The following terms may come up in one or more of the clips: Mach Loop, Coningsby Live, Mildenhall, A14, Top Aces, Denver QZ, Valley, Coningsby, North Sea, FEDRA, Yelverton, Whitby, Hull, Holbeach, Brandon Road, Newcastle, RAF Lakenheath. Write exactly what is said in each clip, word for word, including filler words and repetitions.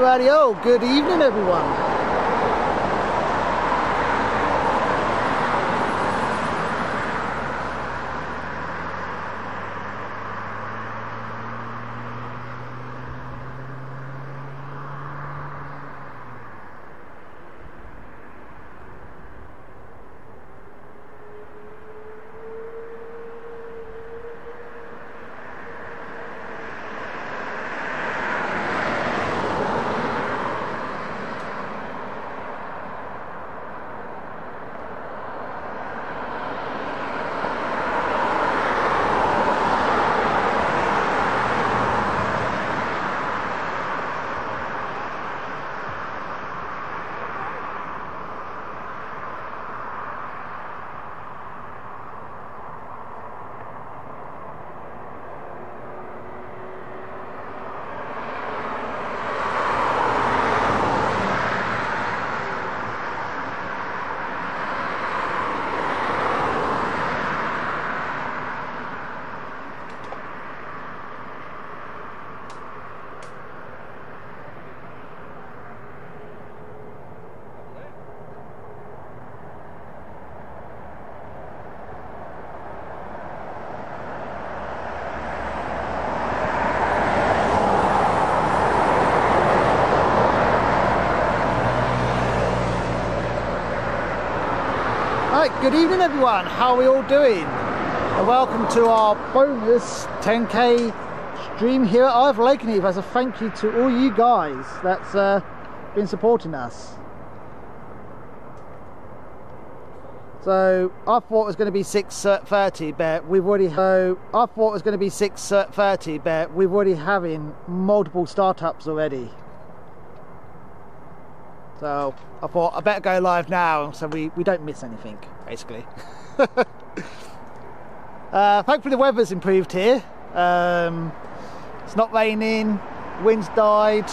Radio. Good evening, everyone. Good evening, everyone. How are we all doing? And welcome to our bonus ten K stream here at R A F Lakenheath as a thank you to all you guys that's uh, been supporting us. So I thought it was going to be six thirty, but we've already. So I thought it was going to be six thirty, but we've already having multiple startups already. So I thought I better go live now so we, we don't miss anything, basically. uh, Thankfully the weather's improved here. Um, it's not raining, wind's died.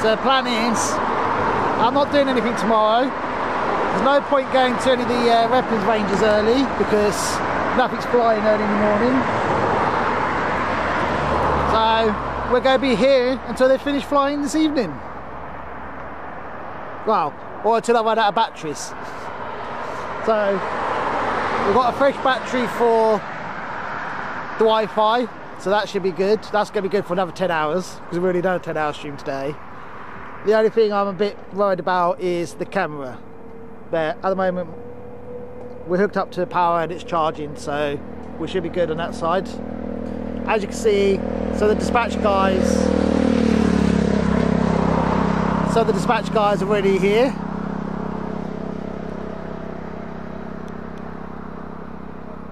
So the plan is, I'm not doing anything tomorrow. There's no point going to any of the uh, weapons ranges early because nothing's flying early in the morning. So we're going to be here until they finish flying this evening. Well, or until I run out of batteries. So we've got a fresh battery for the Wi-Fi, so that should be good. That's going to be good for another ten hours because we've already done a ten hour stream today. The only thing I'm a bit worried about is the camera. But at the moment we're hooked up to the power and it's charging, so we should be good on that side. As you can see, so the dispatch guys, so the dispatch guys are already here.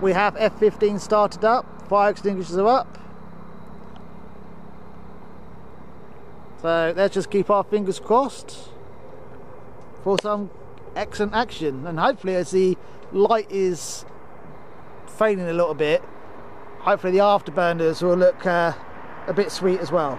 We have F fifteen started up, fire extinguishers are up. So let's just keep our fingers crossed for some excellent action. And hopefully, as the light is fading a little bit, hopefully the afterburners will look uh, a bit sweet as well.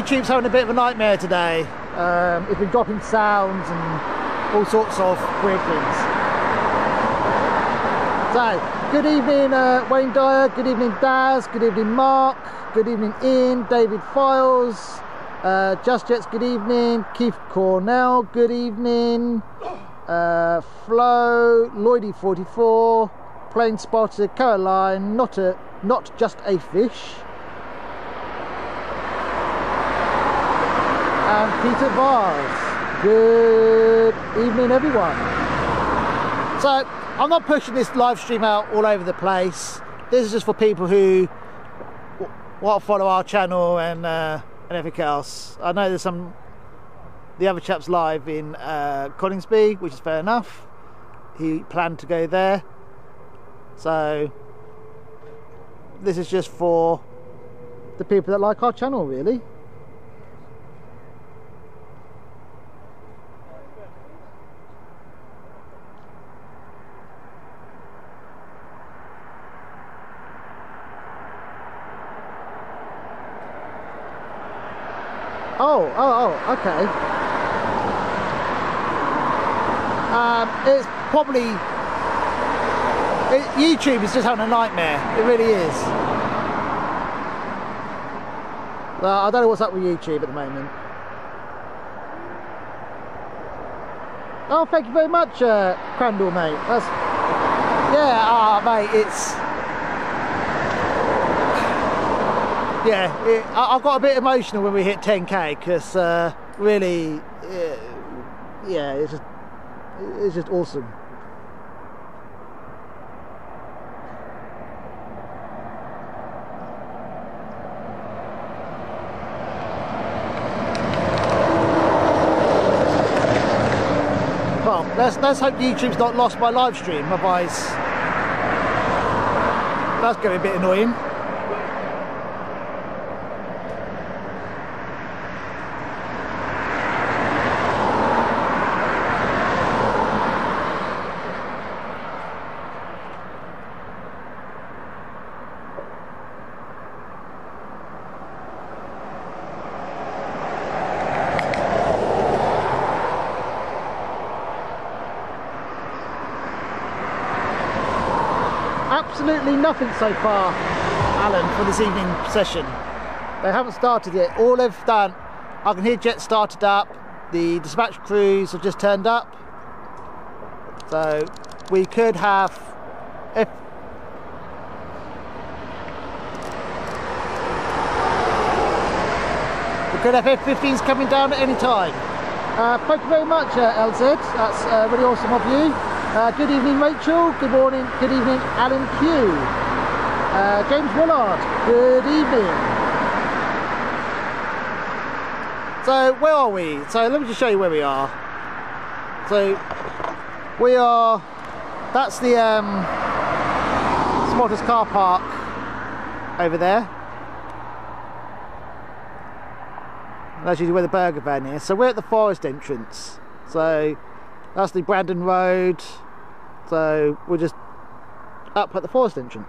YouTube's having a bit of a nightmare today. Um, it's been dropping sounds and all sorts of weird things. So, good evening uh, Wayne Dyer, good evening Daz, good evening Mark, good evening Ian, David Files, uh, Just Jets, good evening, Keith Cornell, good evening, uh, Flo, Lloydy forty-four, Plain Spotter, Caroline, not, a, not just a fish. And Peter Vars. Good evening, everyone. So I'm not pushing this live stream out all over the place. This is just for people who what follow our channel and uh, and everything else. I know there's some the other chap's live in uh, Coningsby, which is fair enough. He planned to go there, so this is just for the people that like our channel, really. Oh, oh, oh, okay. Um, it's probably... It, YouTube is just having a nightmare. It really is. Well, I don't know what's up with YouTube at the moment. Oh, thank you very much, uh, Crandall, mate. That's... Yeah, ah, oh, mate, it's... Yeah, it, I, I got a bit emotional when we hit ten K because uh, really, it, yeah, it's just, it's just awesome. Well, let's let's hope YouTube's not lost my live stream, otherwise that's going to be a bit annoying. Absolutely nothing so far, Alan, for this evening session. They haven't started yet. All they've done, I can hear jets started up, the dispatch crews have just turned up, so we could have, if we could have F fifteens coming down at any time. Uh, thank you very much, uh, L Z, that's uh, really awesome of you. Uh, good evening, Rachel. Good morning. Good evening, Alan Q. Uh, James Willard. Good evening. So, where are we? So, let me just show you where we are. So, we are. That's the um, Smotters car park over there. And that's usually where the burger van is. So, we're at the forest entrance. So. That's the Brandon Road, so we're just up at the forest entrance.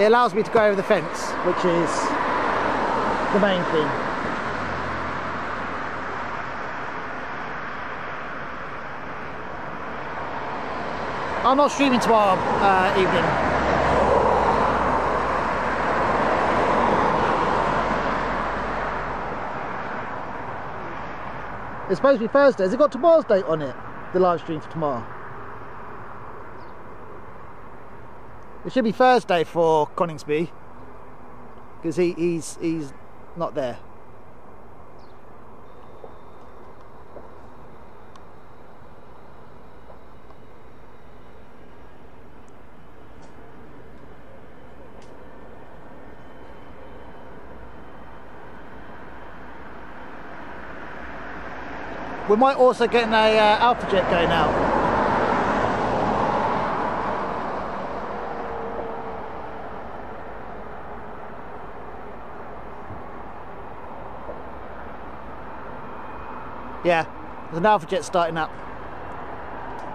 It allows me to go over the fence, which is the main thing. I'm not streaming tomorrow uh, evening. It's supposed to be Thursday. Has it got tomorrow's date on it? The live stream for tomorrow. It should be Thursday for Coningsby because he, he's he's not there. We might also get an uh, Alpha Jet going out. Yeah, there's an Alpha Jet starting up.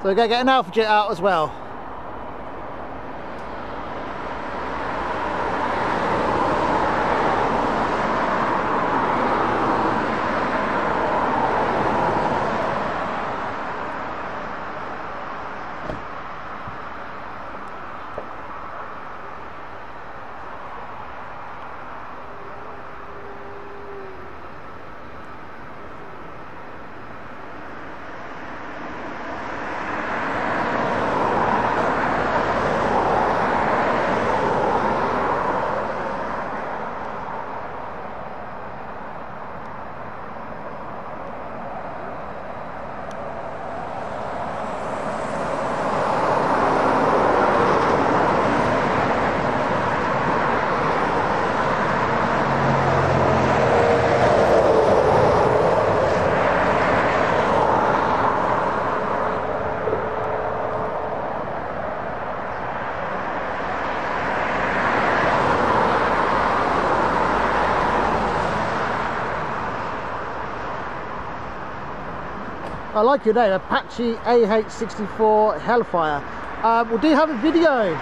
So we're going to get an Alpha Jet out as well. I like your name, Apache A H sixty-four Hellfire. Um, we do have a video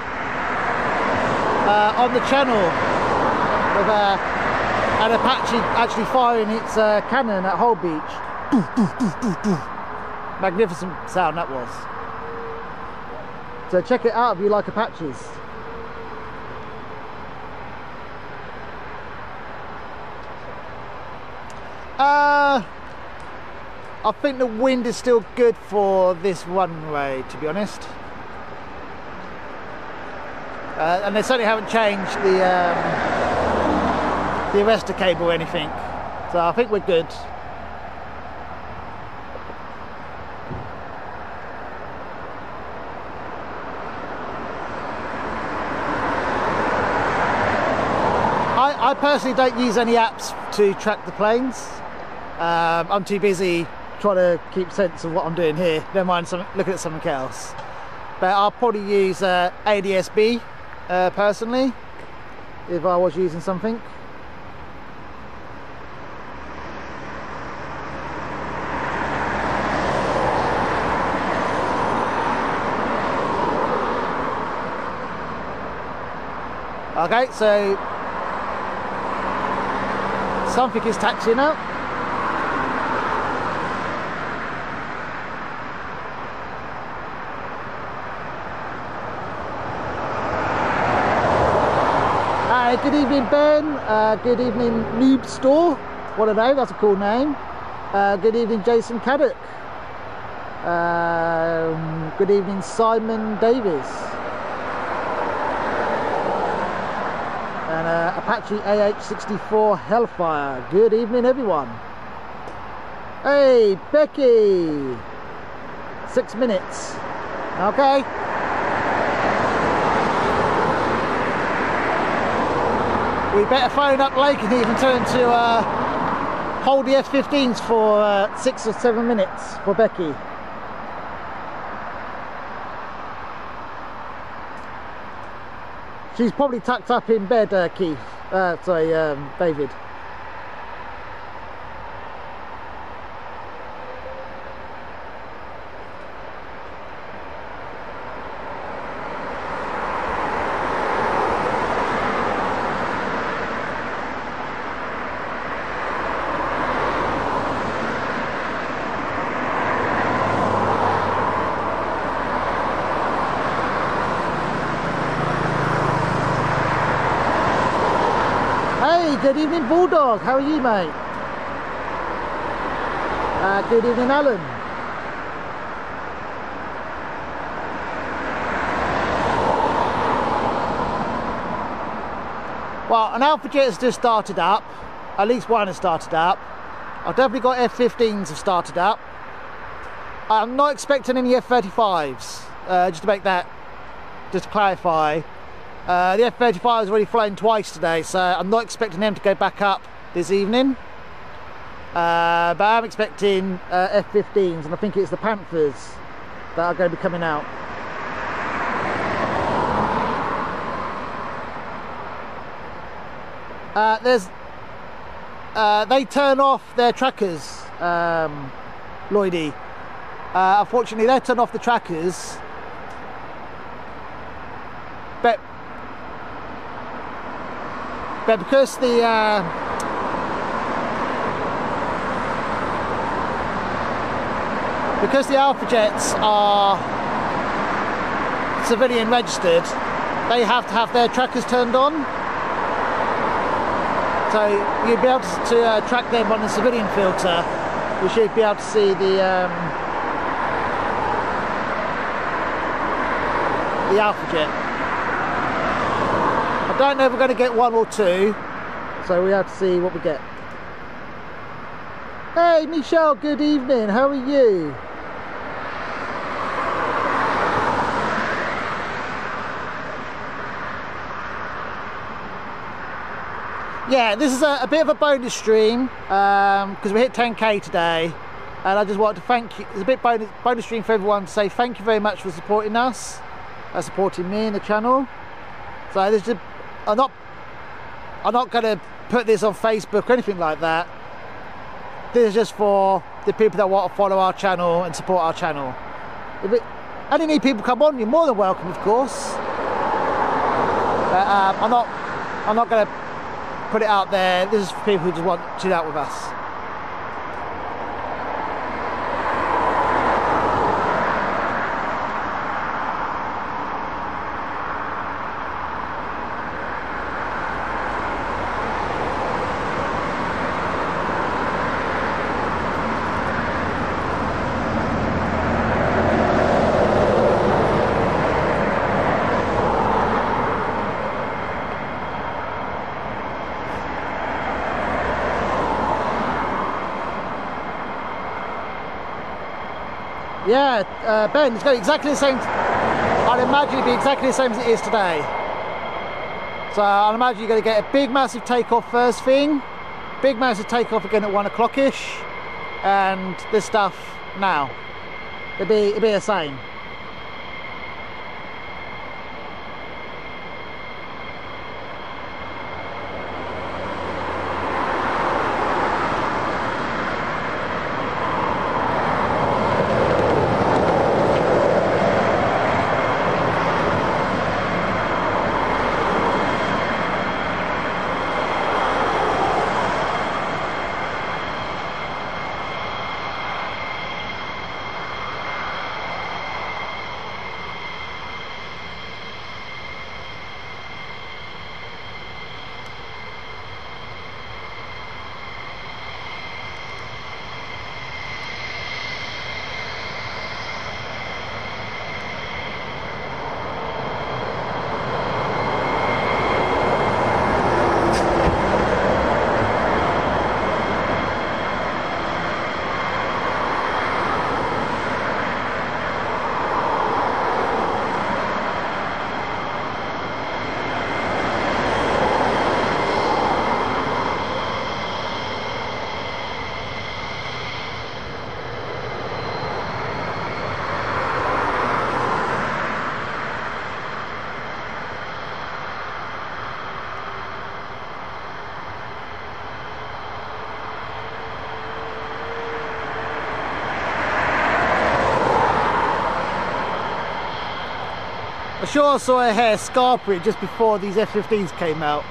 uh, on the channel of uh, an Apache actually firing its uh, cannon at Holbeach. Magnificent sound that was. So check it out if you like Apaches. Uh, I think the wind is still good for this runway, to be honest. Uh, and they certainly haven't changed the um, the arrestor cable or anything, so I think we're good. I, I personally don't use any apps to track the planes. Um, I'm too busy trying to keep sense of what I'm doing here. Never mind some, looking at something else. But I'll probably use uh, A D S B uh, personally if I was using something. Okay, so something is taxiing out. Good evening, Ben. Uh, good evening, Noob Store. What a name, that's a cool name. Uh, good evening, Jason Caddock. Um, good evening, Simon Davis. And uh, Apache A H sixty-four Hellfire. Good evening, everyone. Hey, Becky. Six minutes. Okay. We better phone up Lakenheath and turn to uh, hold the F fifteens for uh, six or seven minutes for Becky. She's probably tucked up in bed, uh, Keith. Uh, sorry, um, David. Good evening, Bulldog. How are you, mate? Uh, good evening, Alan. Well, an Alpha Jet has just started up. At least one has started up. I've definitely got F fifteens have started up. I'm not expecting any F thirty-fives. Uh, just to make that, just to clarify. Uh, the F thirty-five has already flown twice today, so I'm not expecting them to go back up this evening. Uh, but I'm expecting uh, F fifteens, and I think it's the Panthers that are going to be coming out. Uh, there's, uh, they turn off their trackers, um, Lloydie. Uh, unfortunately, they turn off the trackers. But But because the uh, because the Alpha Jets are civilian registered, they have to have their trackers turned on. So you'll be able to, to uh, track them on the civilian filter. You should be able to see the um, the Alpha Jet. I don't know if we're going to get one or two, so we have to see what we get. Hey Michelle, good evening, how are you? Yeah, this is a, a bit of a bonus stream because um, we hit ten K today, and I just wanted to thank you. It's a bit bonus, bonus stream for everyone to say thank you very much for supporting us, uh, supporting me and the channel. So this is a I'm not, I'm not going to put this on Facebook or anything like that. This is just for the people that want to follow our channel and support our channel. If it, any new people come on, you're more than welcome, of course. But um, I'm not, I'm not going to put it out there. This is for people who just want to chill out with us. Yeah, uh, Ben, it's going to be exactly the same. I'd imagine it'd be exactly the same as it is today. So I'd imagine you're going to get a big, massive takeoff first thing, big, massive takeoff again at one o'clock ish, and this stuff now. It'd be, it'd be the same. I sure saw a hair scarpery just before these F fifteens came out.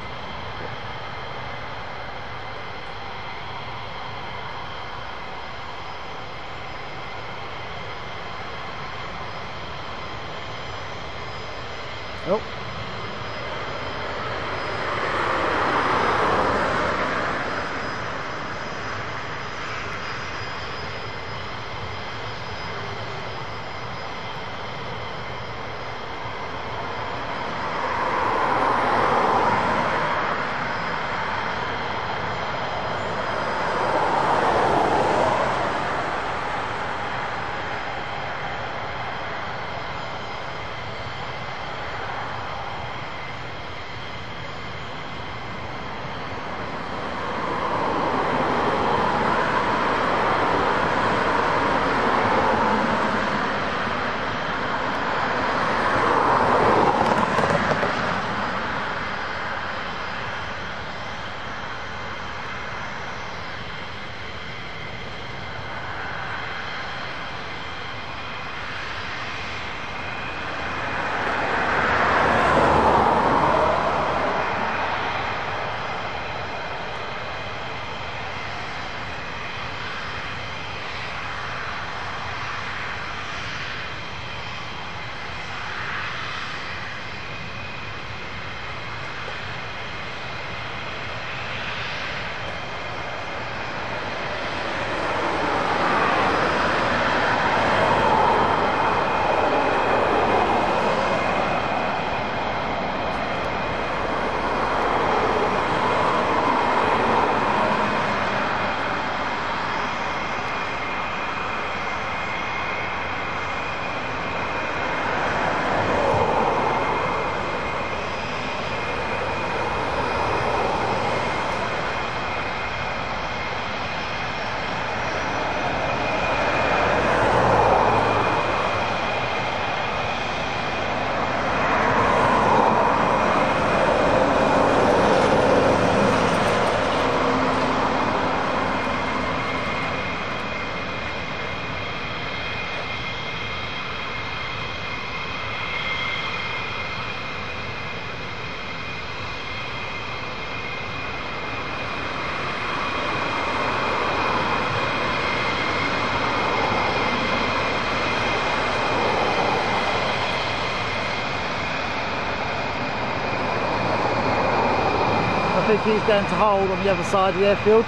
fifties down to Hull on the other side of the airfield.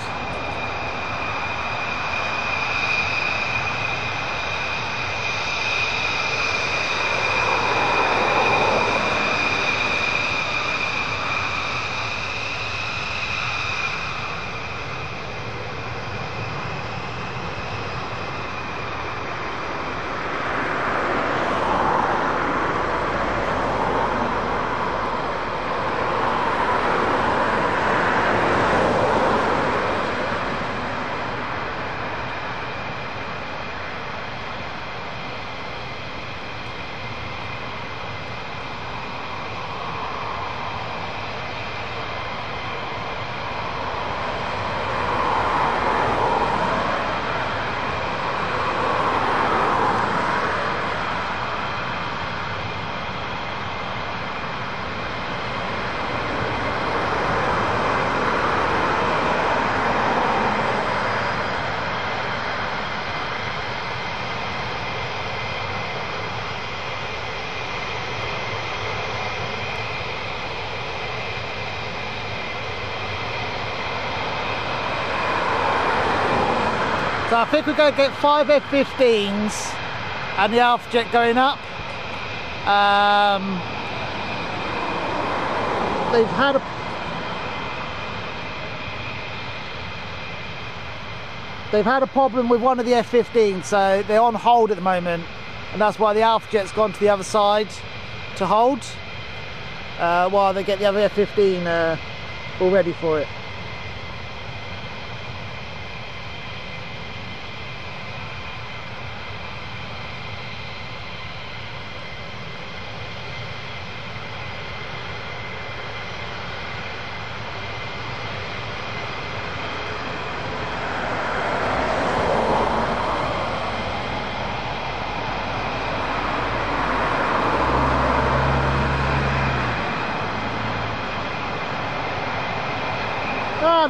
So I think we're going to get five F fifteens and the Alpha Jet going up. Um, they've had a they've had a problem with one of the F fifteens, so they're on hold at the moment, and that's why the Alpha Jet's gone to the other side to hold uh, while they get the other F fifteen uh, all ready for it.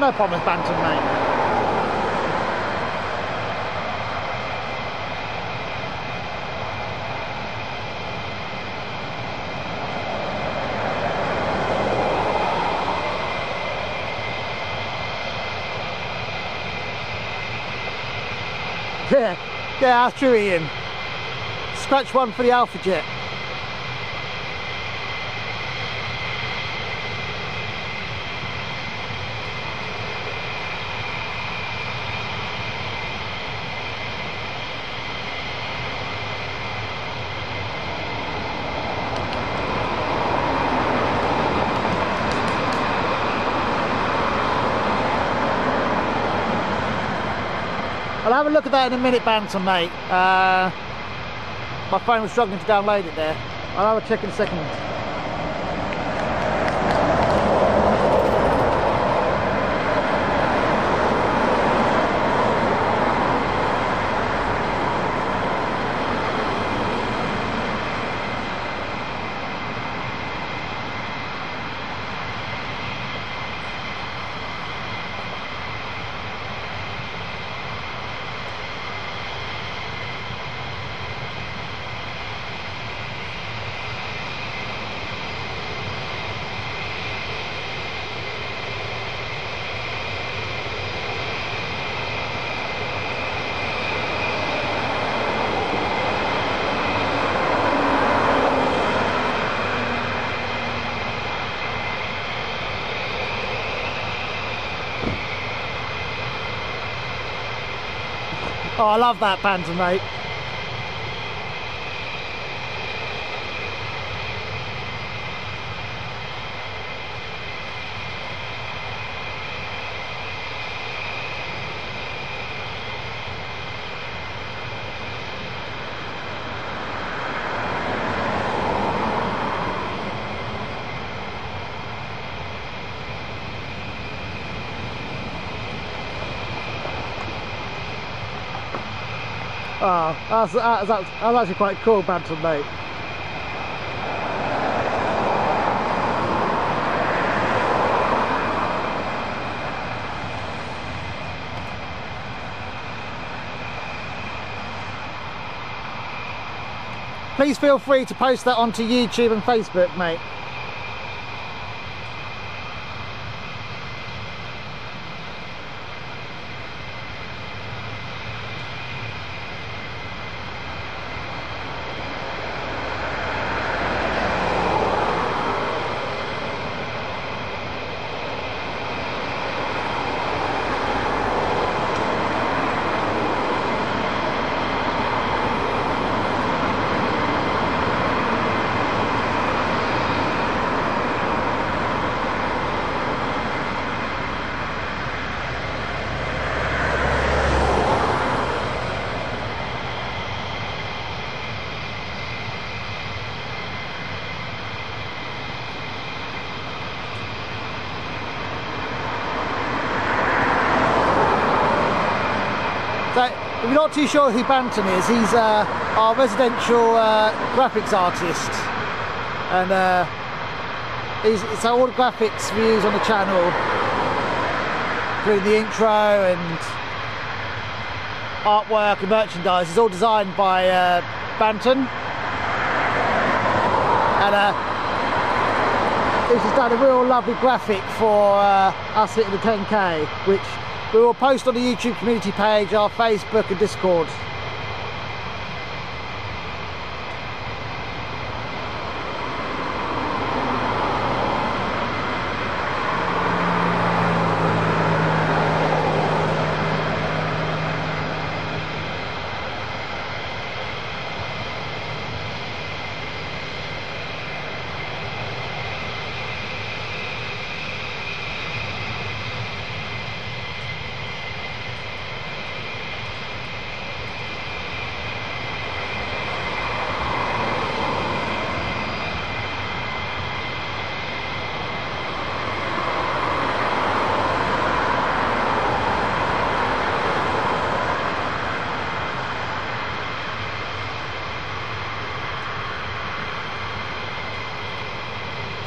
No problem with Bantam, mate. Yeah, yeah, that's true, Ian. Scratch one for the Alpha Jet. I'll have a look at that in a minute, Bantam, mate. Uh, my phone was struggling to download it there. I'll have a check in a second. Oh, I love that Bantam, mate. Oh, that's, that's, that's, that's actually quite cool, Bantam, mate. Please feel free to post that onto YouTube and Facebook, mate. If you're not too sure who Banton is, he's uh, our residential uh, graphics artist, and uh, he's, it's all the graphics we use on the channel, including the intro and artwork and merchandise. It's all designed by uh, Banton, and uh, he's just done a real lovely graphic for uh, us hitting the ten K, which we will post on the YouTube community page, our Facebook and Discord.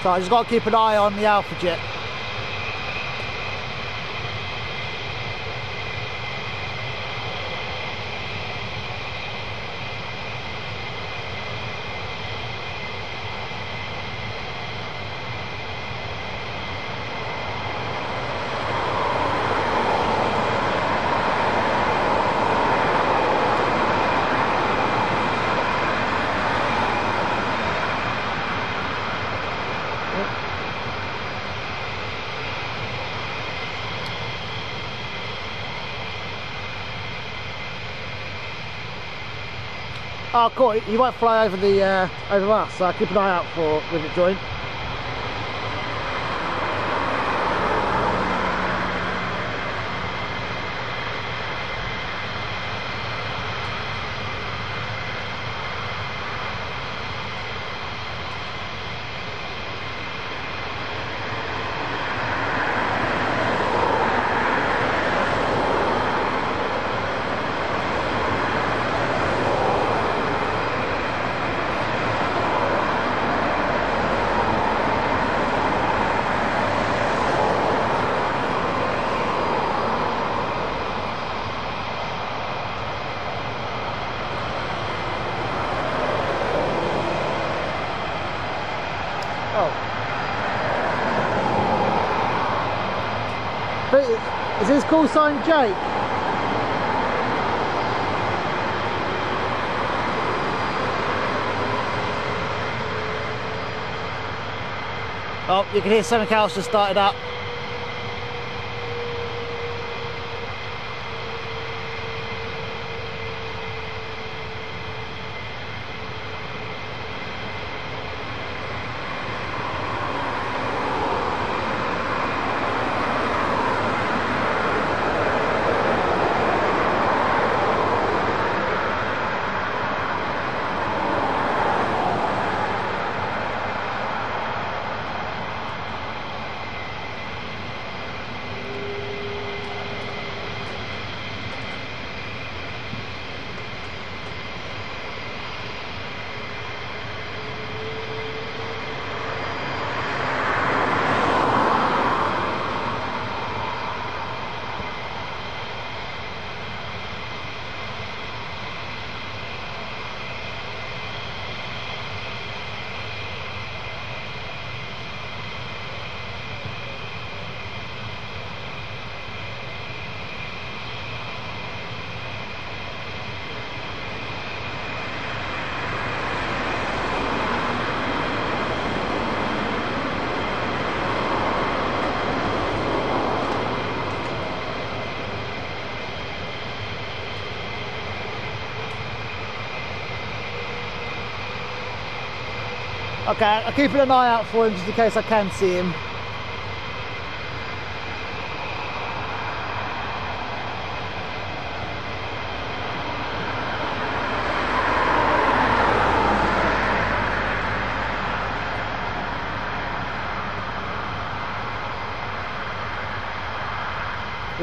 So I just got to keep an eye on the Alpha Jet. Oh, cool! You might fly over the uh, over us, so keep an eye out for with it joined. Is his call sign Jake? Oh, you can hear something else just started up. Okay, I'm keeping an eye out for him just in case I can see him.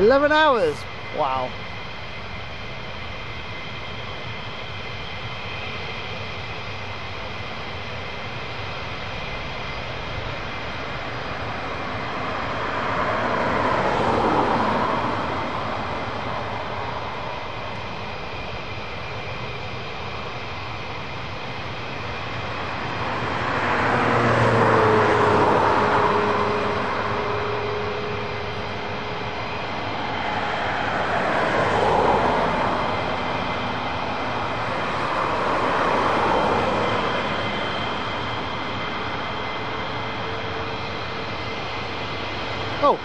eleven hours, wow. Oh.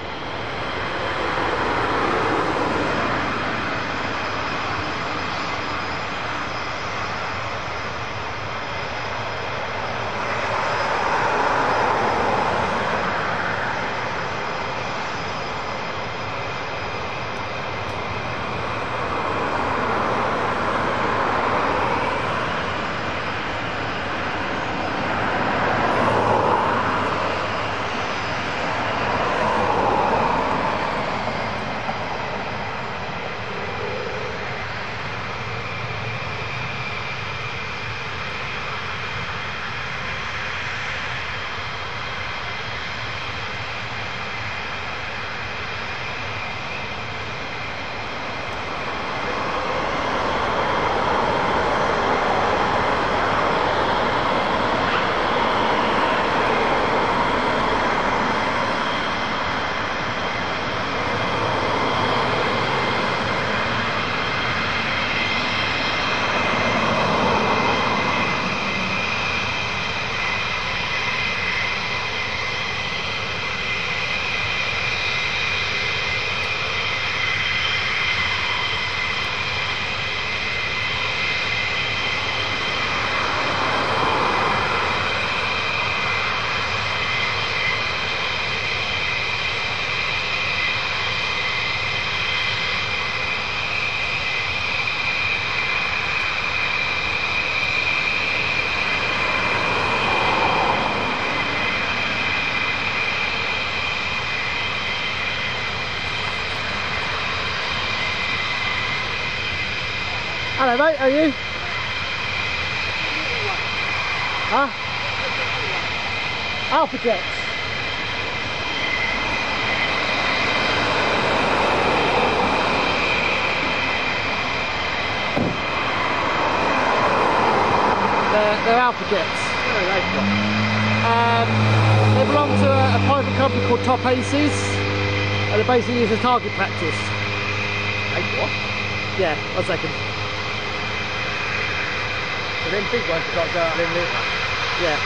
Hello mate, how are you? Huh? Alpha Jets. They're, they're Alpha Jets. Um, they belong to a, a private company called Top Aces, and they basically use a target practice. Like what? Yeah, one second. Then big ones got to go out in the yeah.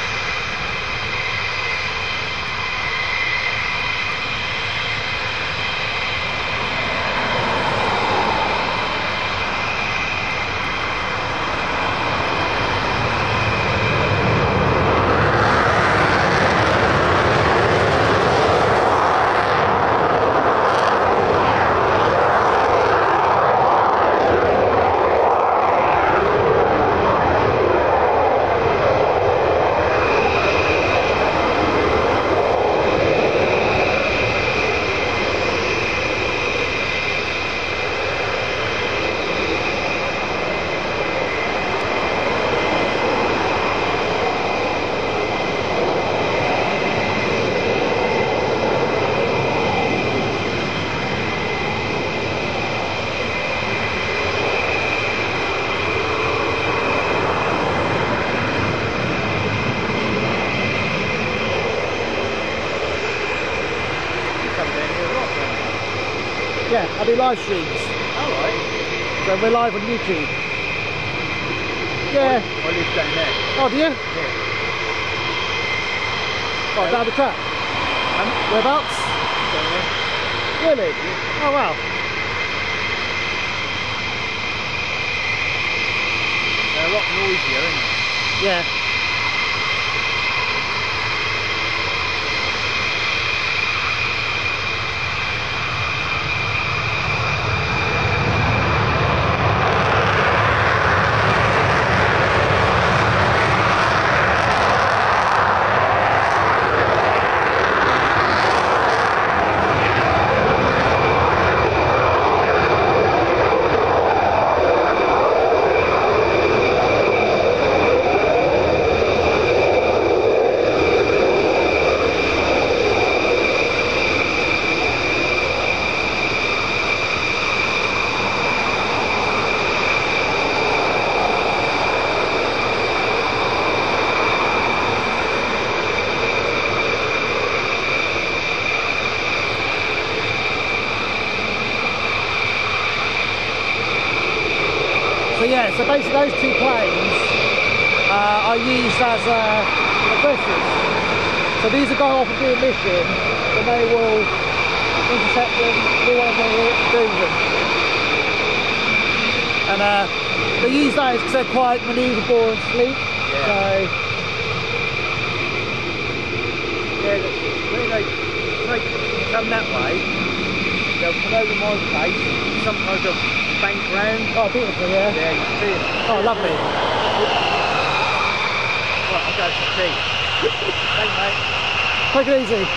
I do live streams. Alright. So we're live on YouTube. Yeah. I live down there. Oh, do you? Yeah. Oh, down the track? Um, Whereabouts? Down there. Really? Yeah. Oh, wow. They're a lot noisier, aren't they? Yeah. So basically those two planes uh, are used as uh, aggressors. So these are going off and doing mission, and they will intercepting, doing. And uh, they use that because they're quite manoeuvrable and sleek. Yeah. So yeah, when they, when they come that way, they'll come over my place. Sometimes they'll bank round. Oh, beautiful! Yeah. Yeah, you can see it. Oh, lovely. Right, I'll go for tea. Thanks, mate. Take it easy.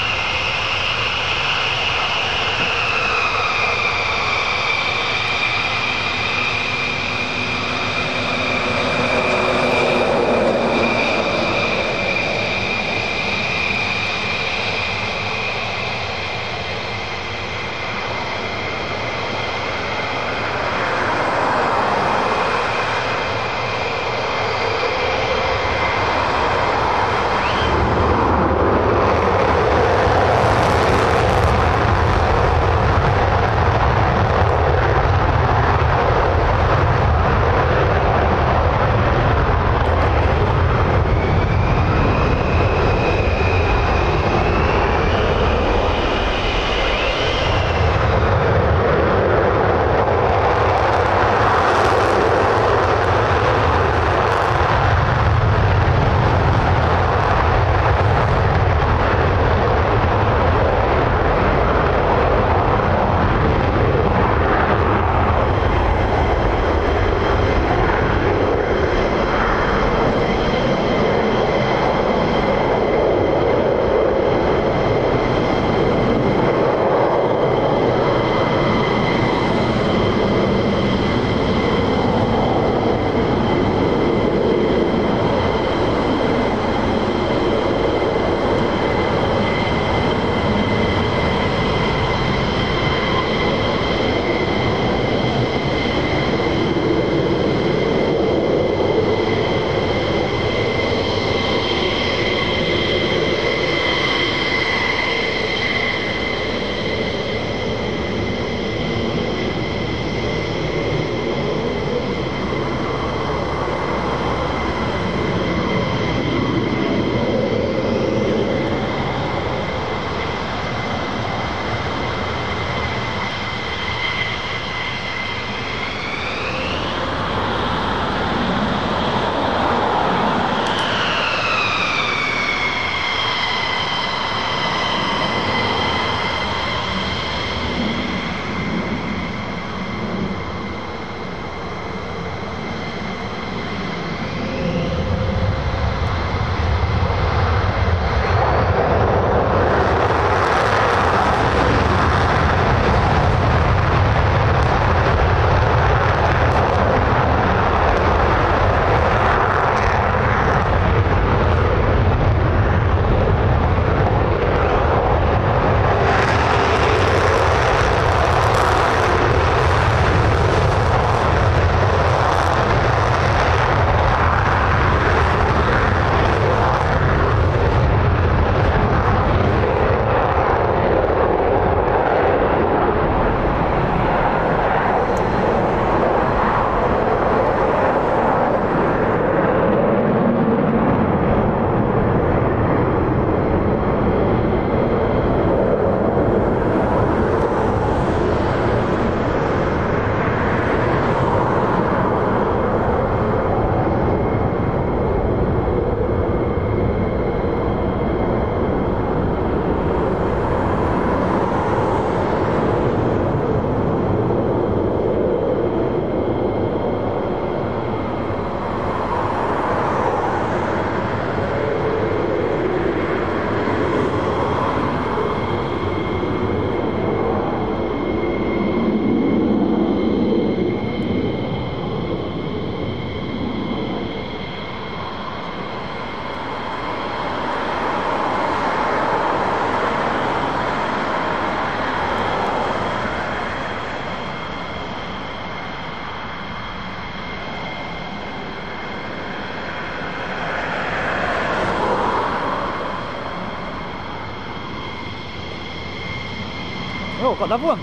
Oh, got another one.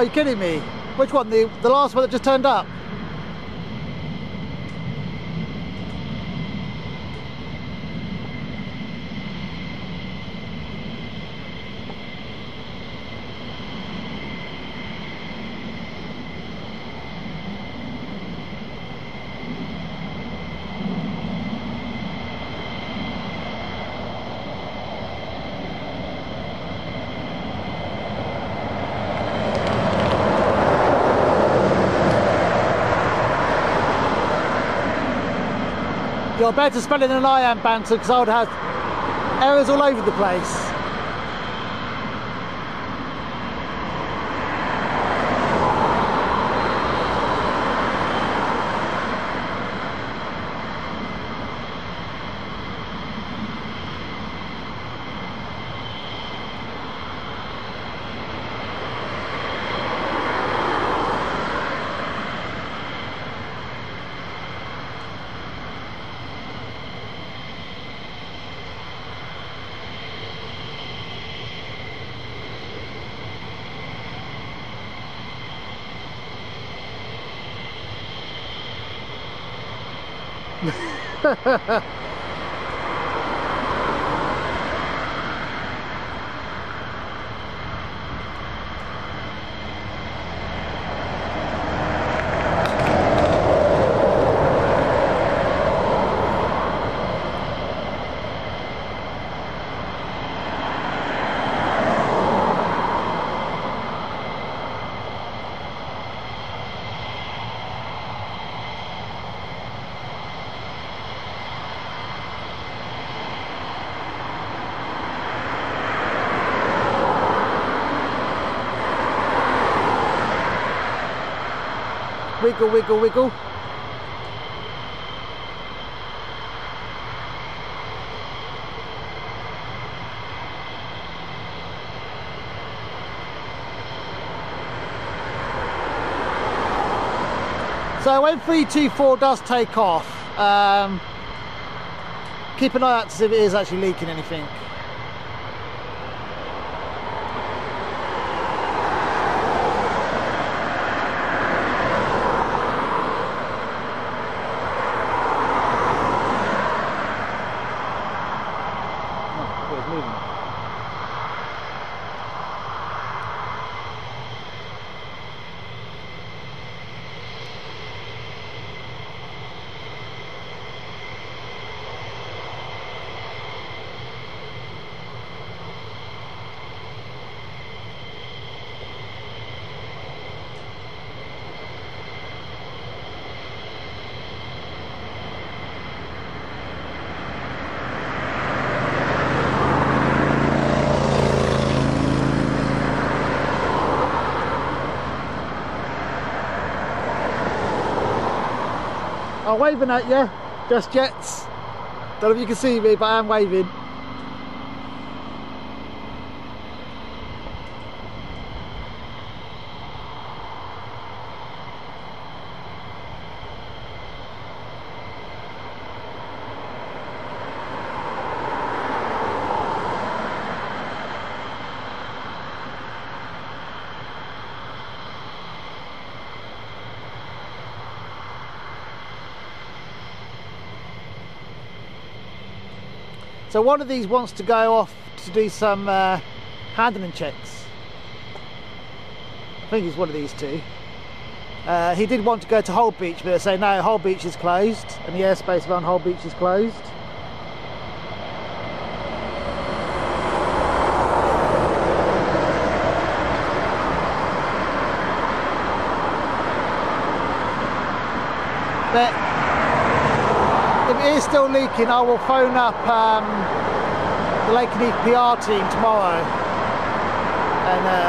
Are you kidding me? Which one? The, the last one that just turned up? You're better spelling than I am, Banter, because I would have errors all over the place. Wiggle, wiggle, wiggle. So when three two four does take off, um, keep an eye out to see if it is actually leaking anything. I'm waving at you, just jets. Don't know if you can see me, but I am waving. So one of these wants to go off to do some uh, handling checks. I think it's one of these two. Uh, he did want to go to Holbeach, but they say no, Holbeach is closed and the airspace around Holbeach is closed. But still leaking, I will phone up um, the Lakenheath P R team tomorrow and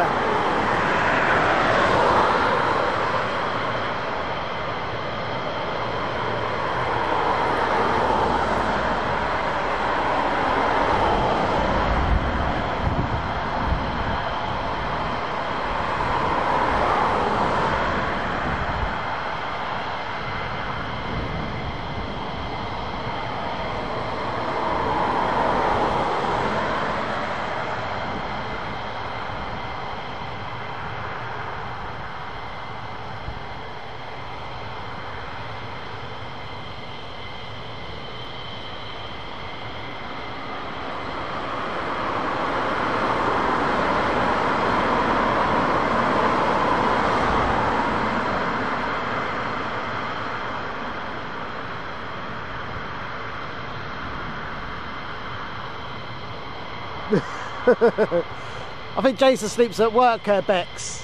I think Jason sleeps at work, uh, Bex.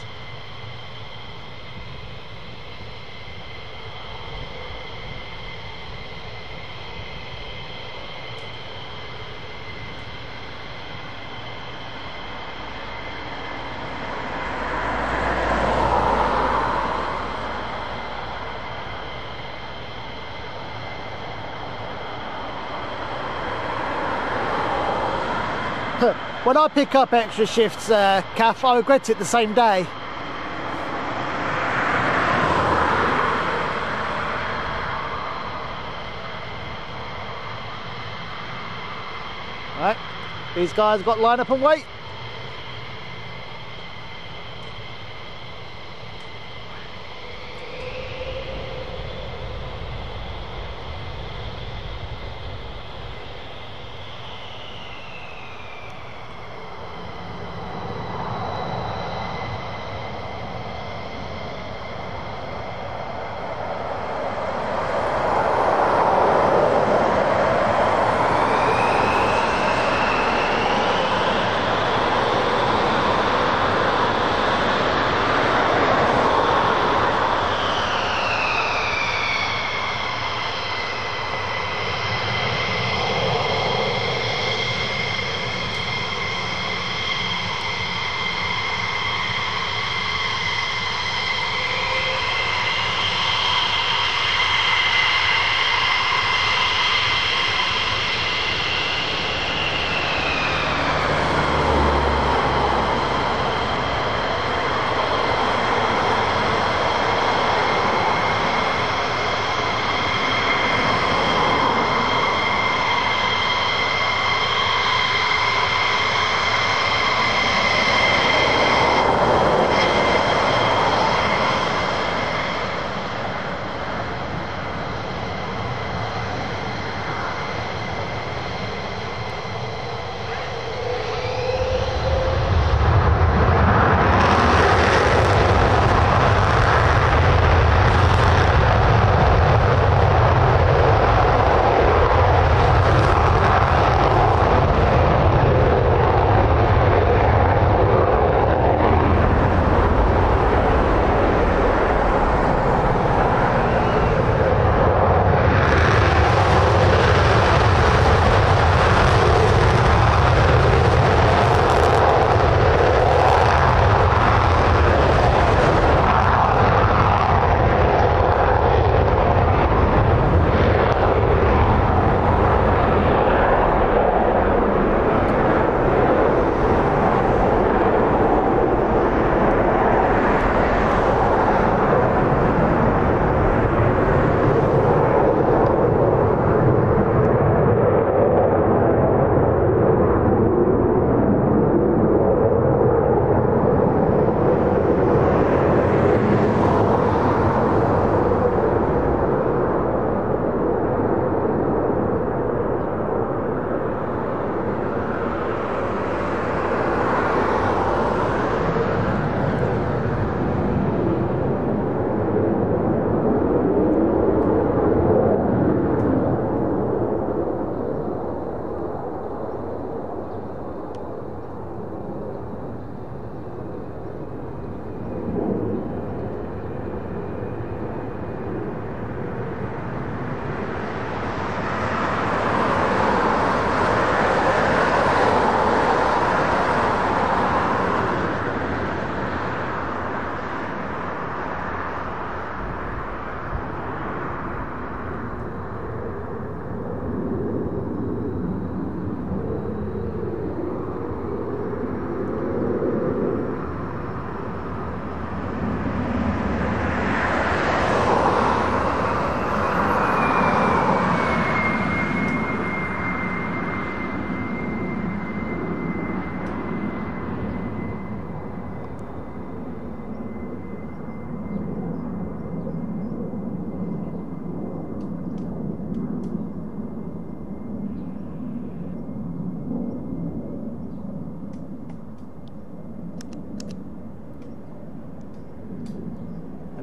When I pick up extra shifts, uh, Kath, I regret it the same day. Right, these guys have got to line up and wait.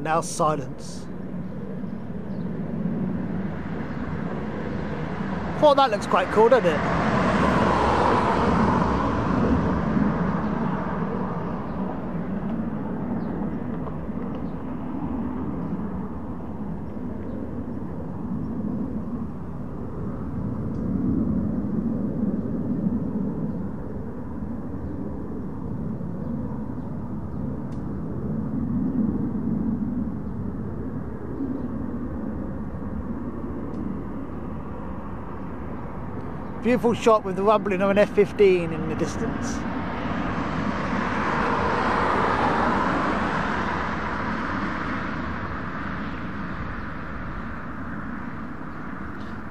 Now silence. Well, that looks quite cool, doesn't it? Beautiful shot with the rumbling of an F fifteen in the distance.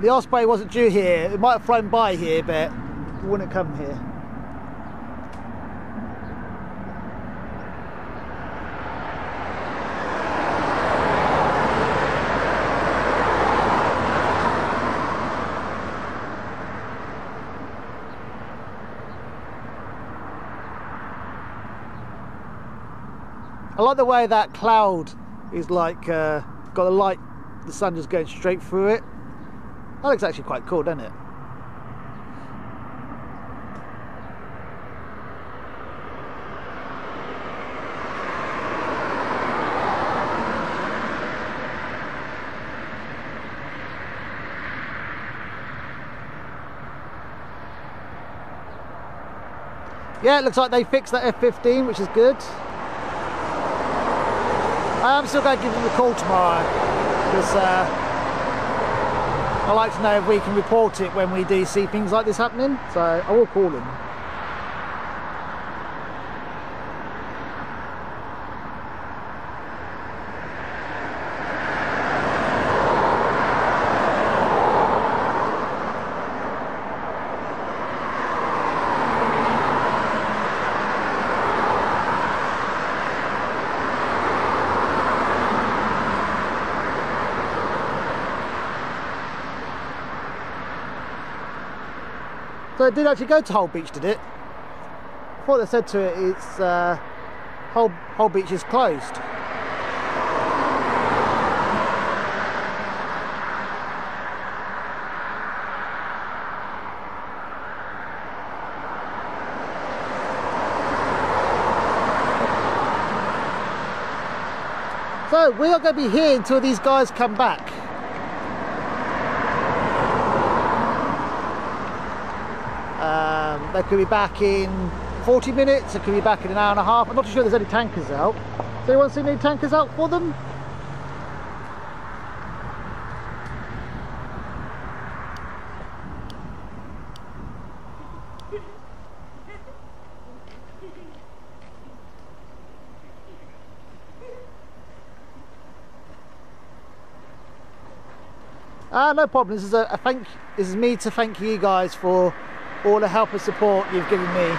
The Osprey wasn't due here. It might have flown by here, but it wouldn't have come here. I like the way that cloud is like, uh, got the light, the sun just going straight through it. That looks actually quite cool, doesn't it? Yeah, it looks like they fixed that F fifteen, which is good. I am still going to give them a call tomorrow because uh, I like to know if we can report it when we do see things like this happening, so I will call them. So it did actually go to Holbeach, did it? I thought they said to it, it's uh, Hol Holbeach is closed. So we are going to be here until these guys come back. They could be back in forty minutes, they could be back in an hour and a half. I'm not too sure there's any tankers out. Does anyone see any tankers out for them? Ah, uh, no problem. This is a, a thank. This is me to thank you guys for all the help and support you've given me.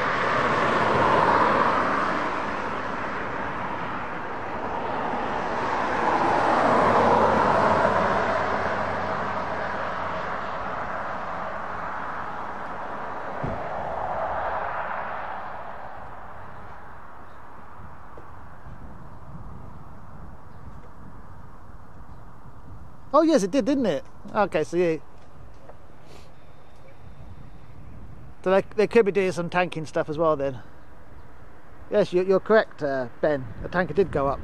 Oh yes, it did, didn't it? Okay, so yeah. So they, they could be doing some tanking stuff as well then. Yes, you're, you're correct, uh, Ben. The tanker did go up.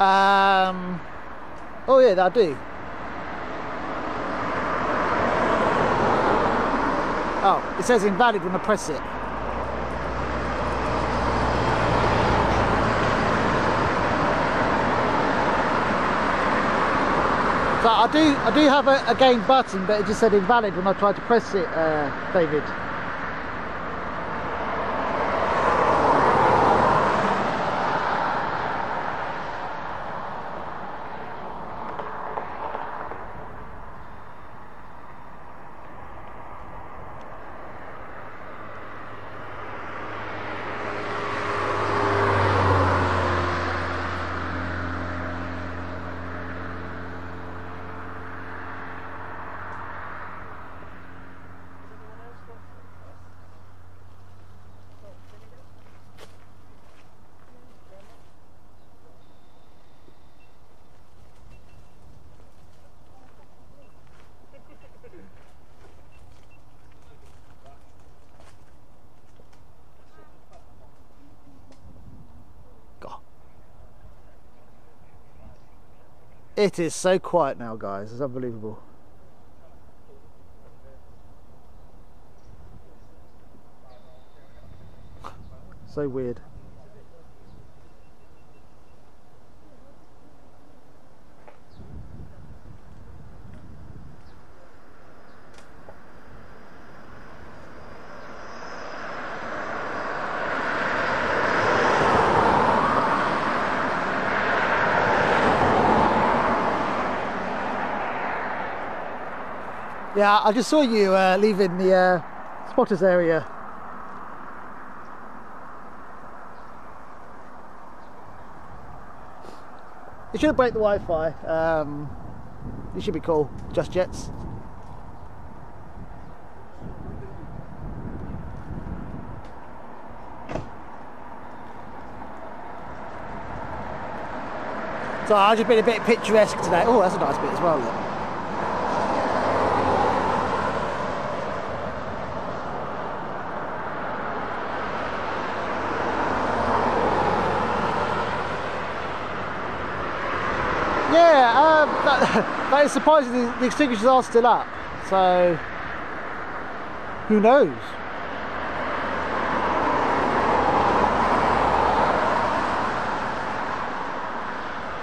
Um, oh yeah, I do. Oh, it says invalid when I press it. So I do, I do have a, a game button, but it just said invalid when I tried to press it, uh, David. It is so quiet now, guys, it's unbelievable. So weird. Yeah, I just saw you uh, leaving the uh, spotters area. It shouldn't break the Wi-Fi. Um, it should be cool. Just jets. So I've just been a bit picturesque today. Oh, that's a nice bit as well. Look. That is surprising, the extinguishers are still up, so who knows?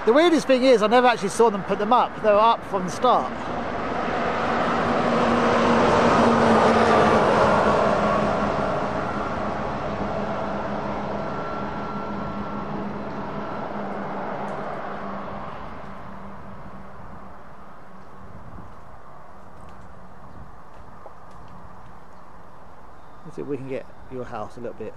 The weirdest thing is I never actually saw them put them up, they were up from the start. We can get your house a little bit.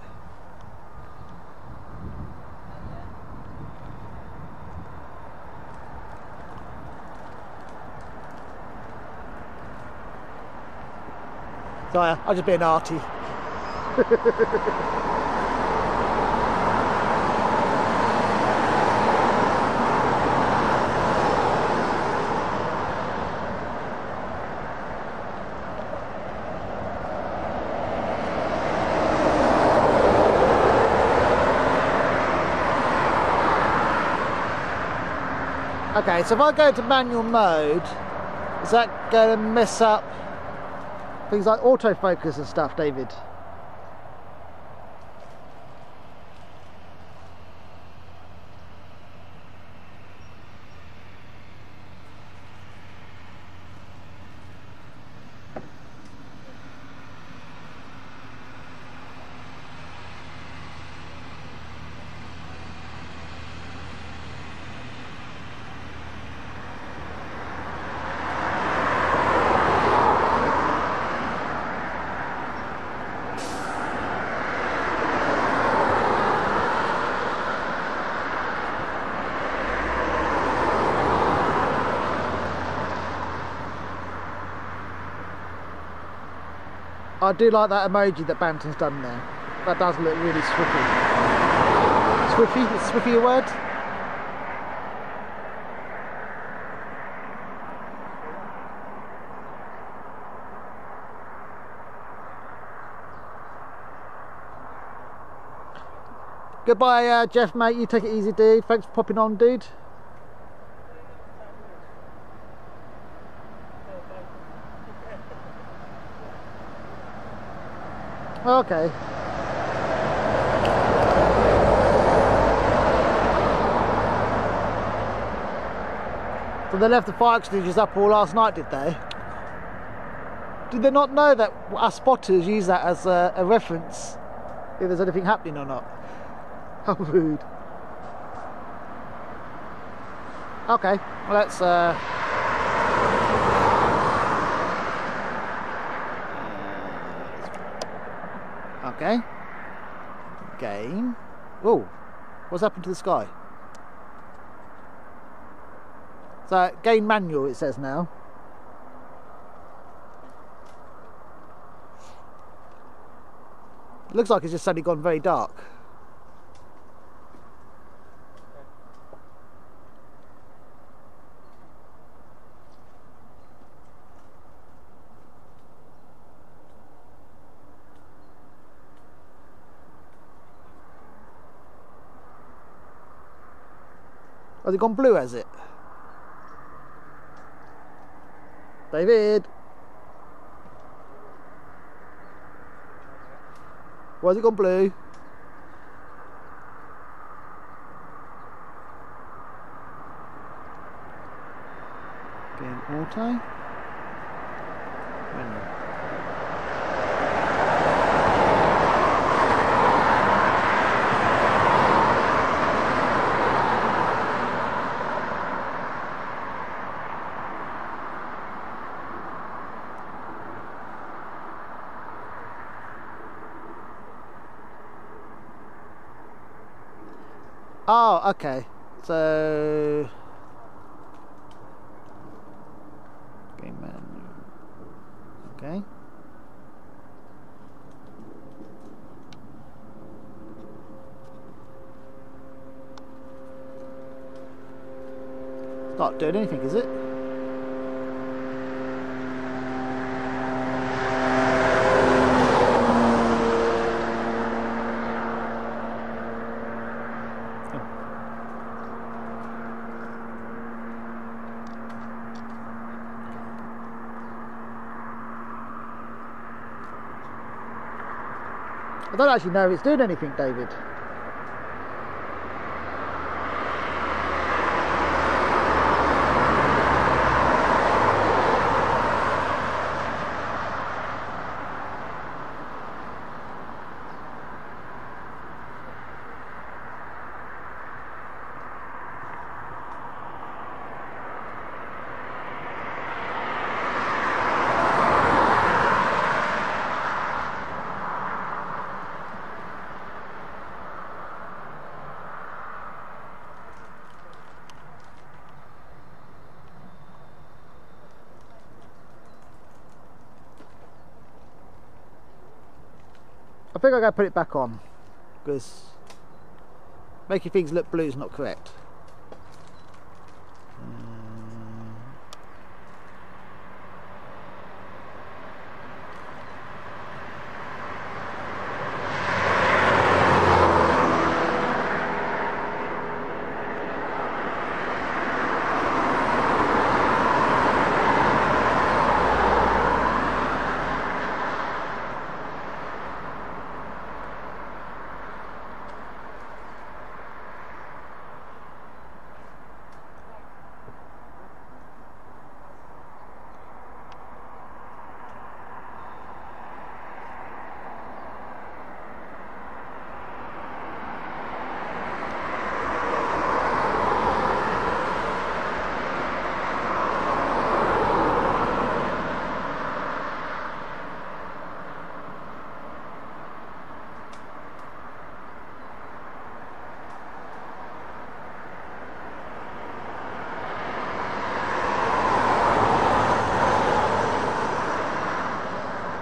Sorry, I'll just be an arty. Okay, so if I go to manual mode, is that going to mess up things like autofocus and stuff, David? I do like that emoji that Banton's done there. That does look really swiffy. Swiffy? Is swiffy a word? Goodbye, uh, Jeff, mate. You take it easy, dude. Thanks for popping on, dude. Okay. So they left the fire extinguishers up all last night, did they? Did they not know that our spotters use that as a, a reference if there's anything happening or not? How rude. Okay, well that's... Uh, Okay. Game. Oh, what's happened to the sky? So game manual it says now. It looks like it's just suddenly gone very dark. Has it gone blue, has it? David! Why's it gone blue? Again, auto. Oh, okay. So game man. Okay. It's not doing anything, is it? I don't actually know if it's doing anything, David. I think I'm going to put it back on because making things look blue is not correct. Um,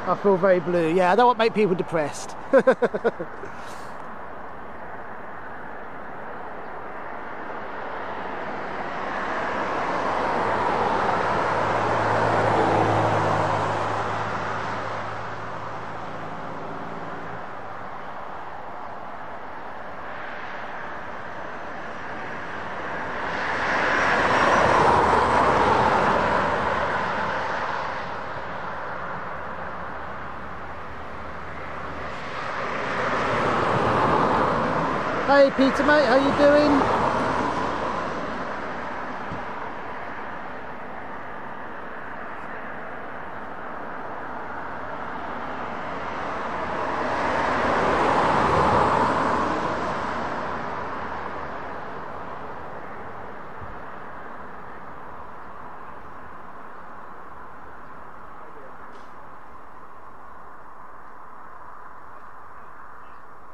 I feel very blue. Yeah, I don't want to make people depressed. Hey Peter mate, how you doing?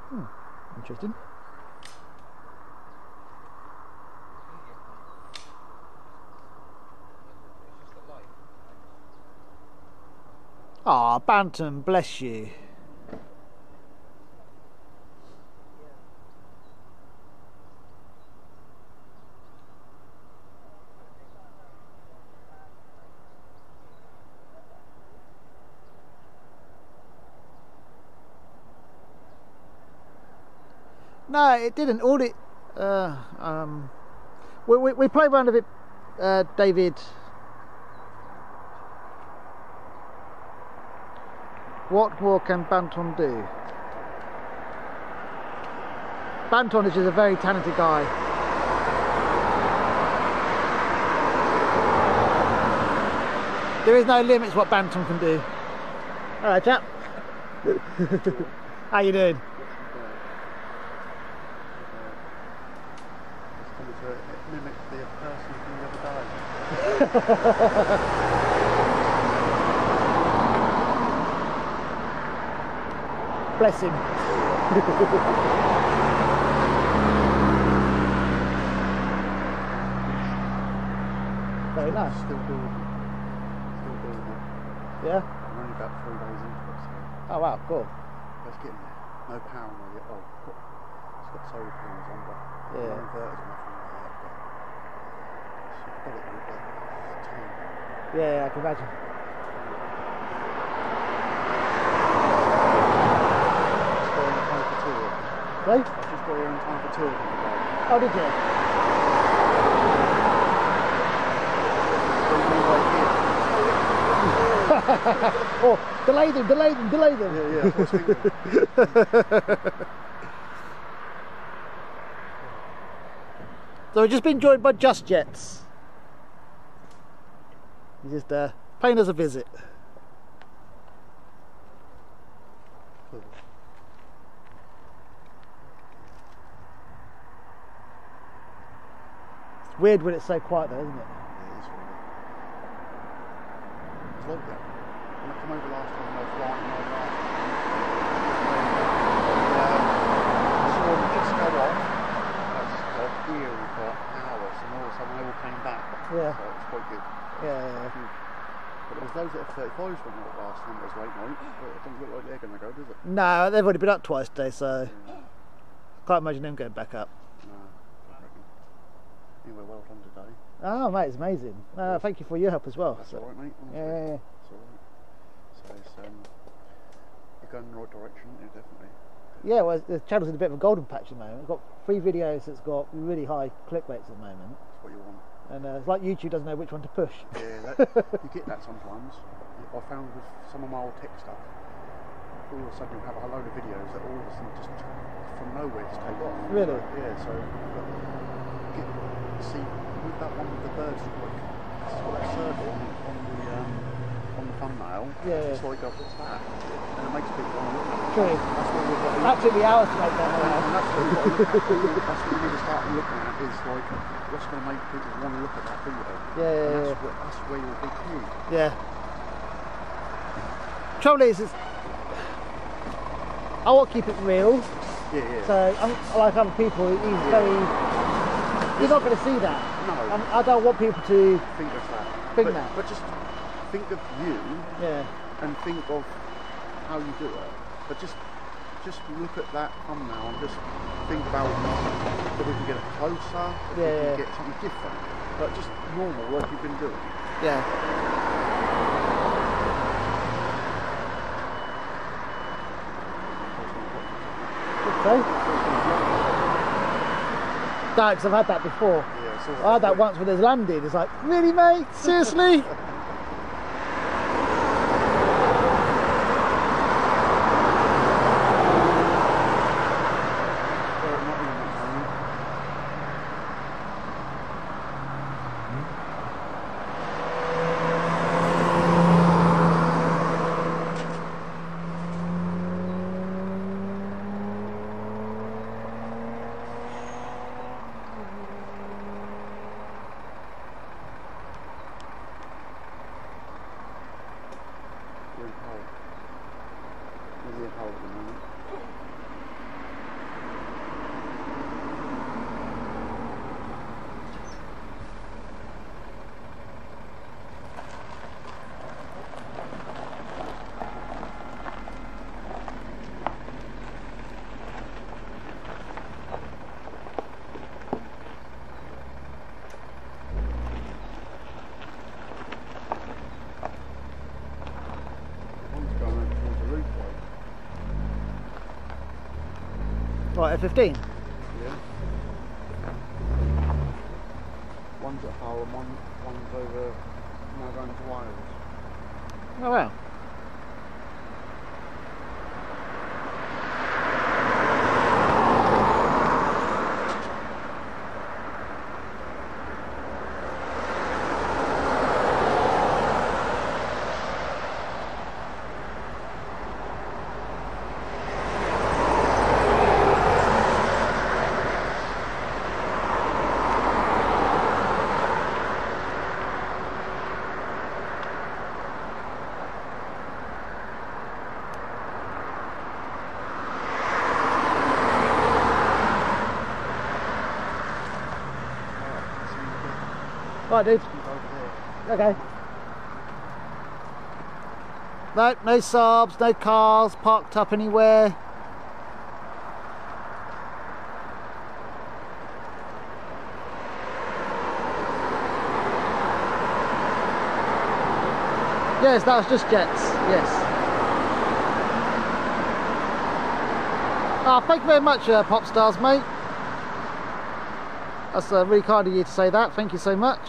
Hmm, interesting. Ah, oh, Bantam, bless you. No, it didn't. All it. Uh, um, we we we played around a bit, uh, David. What more can Banton do? Banton is just a very talented guy. There is no limits what Banton can do. All right, chap. How you doing? Bless him. Very nice. Still building. Still building. Yeah? I'm only about three days into it, so. Oh wow, cool. Let's get in there. No power on it. Oh, it's got solar panels on, but yeah. No inverters or nothing like that, but I've got it all done. Yeah, I can imagine. Right? I just got here in time for two. Oh, did you? Oh, delay them, delay them, delay them. Yeah, yeah. So we've just been joined by Just Jets. He's just uh, paying us a visit. It's weird when it's so quiet though, isn't it? It is weird. It's like that. When I come over last time, I was flying my life. I saw them just go off. That's got eerie for hours, and all of a sudden they all came back. Yeah. So it's quite good. Yeah, yeah, yeah. But there was those that F thirty-fives went out last time, it was late night, but it doesn't look like they're going to go, does it? No, they've already been up twice today, so yeah. Can't imagine them going back up. No, I reckon. Anyway, well done today. Oh, mate, it's amazing. Uh, thank you for your help as well. That's so. Alright, mate. Honestly. Yeah, yeah, yeah. It's alright. So, it's, um, you're going in the right direction, definitely. Yeah, well, the channel's in a bit of a golden patch at the moment. We've got three videos that's got really high click rates at the moment. That's what you want. And uh, it's like YouTube doesn't know which one to push. Yeah, that, you get that sometimes. I found with some of my old tech stuff, all of a sudden you'll have a load of videos that all of a sudden just from nowhere just take off. Really? So, yeah, so you get, see, with that one with the birds, it's got a circle on the, um, on the thumbnail. Yeah. It's like, oh, what's that? And it makes people want to look at it. True. That's what we've got. That took me hours to make that one. And that's what we need to start looking at is like, what's going to make people want to look at that video? Yeah, yeah, and that's, yeah. Where, that's where you'll be keen. Yeah. Trouble is, is, I want to keep it real. Yeah, yeah. So, I'm, like other people, he's yeah. very. You're not going to see that. No. And I don't want people to think of that. Think but, that. But just think of you. Yeah. And think of how you do it. But just. Just look at that thumbnail and just think about that we can get it closer, that yeah, we can yeah. get something different, but just normal work you've been doing. Yeah. Okay. No, because I've had that before. Yeah, it's all right. I had that once when there's landing, it's like, really mate? Seriously? Right, A fifteen? Yeah. One's at Hull and one, one's over now going to Wales. Oh wow. Right, dude. Okay. No, no Saabs, no cars parked up anywhere. Yes, that was just jets, yes. Ah, oh, thank you very much, uh, Popstars, mate. That's uh, really kind of you to say that, thank you so much.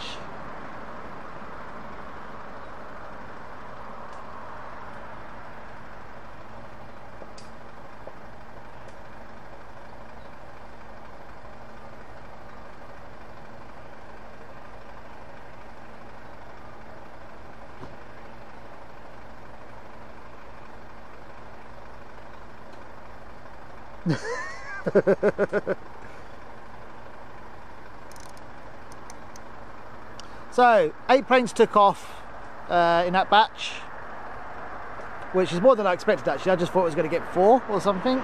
So eight planes took off uh, in that batch, which is more than I expected actually. I just thought it was going to get four or something.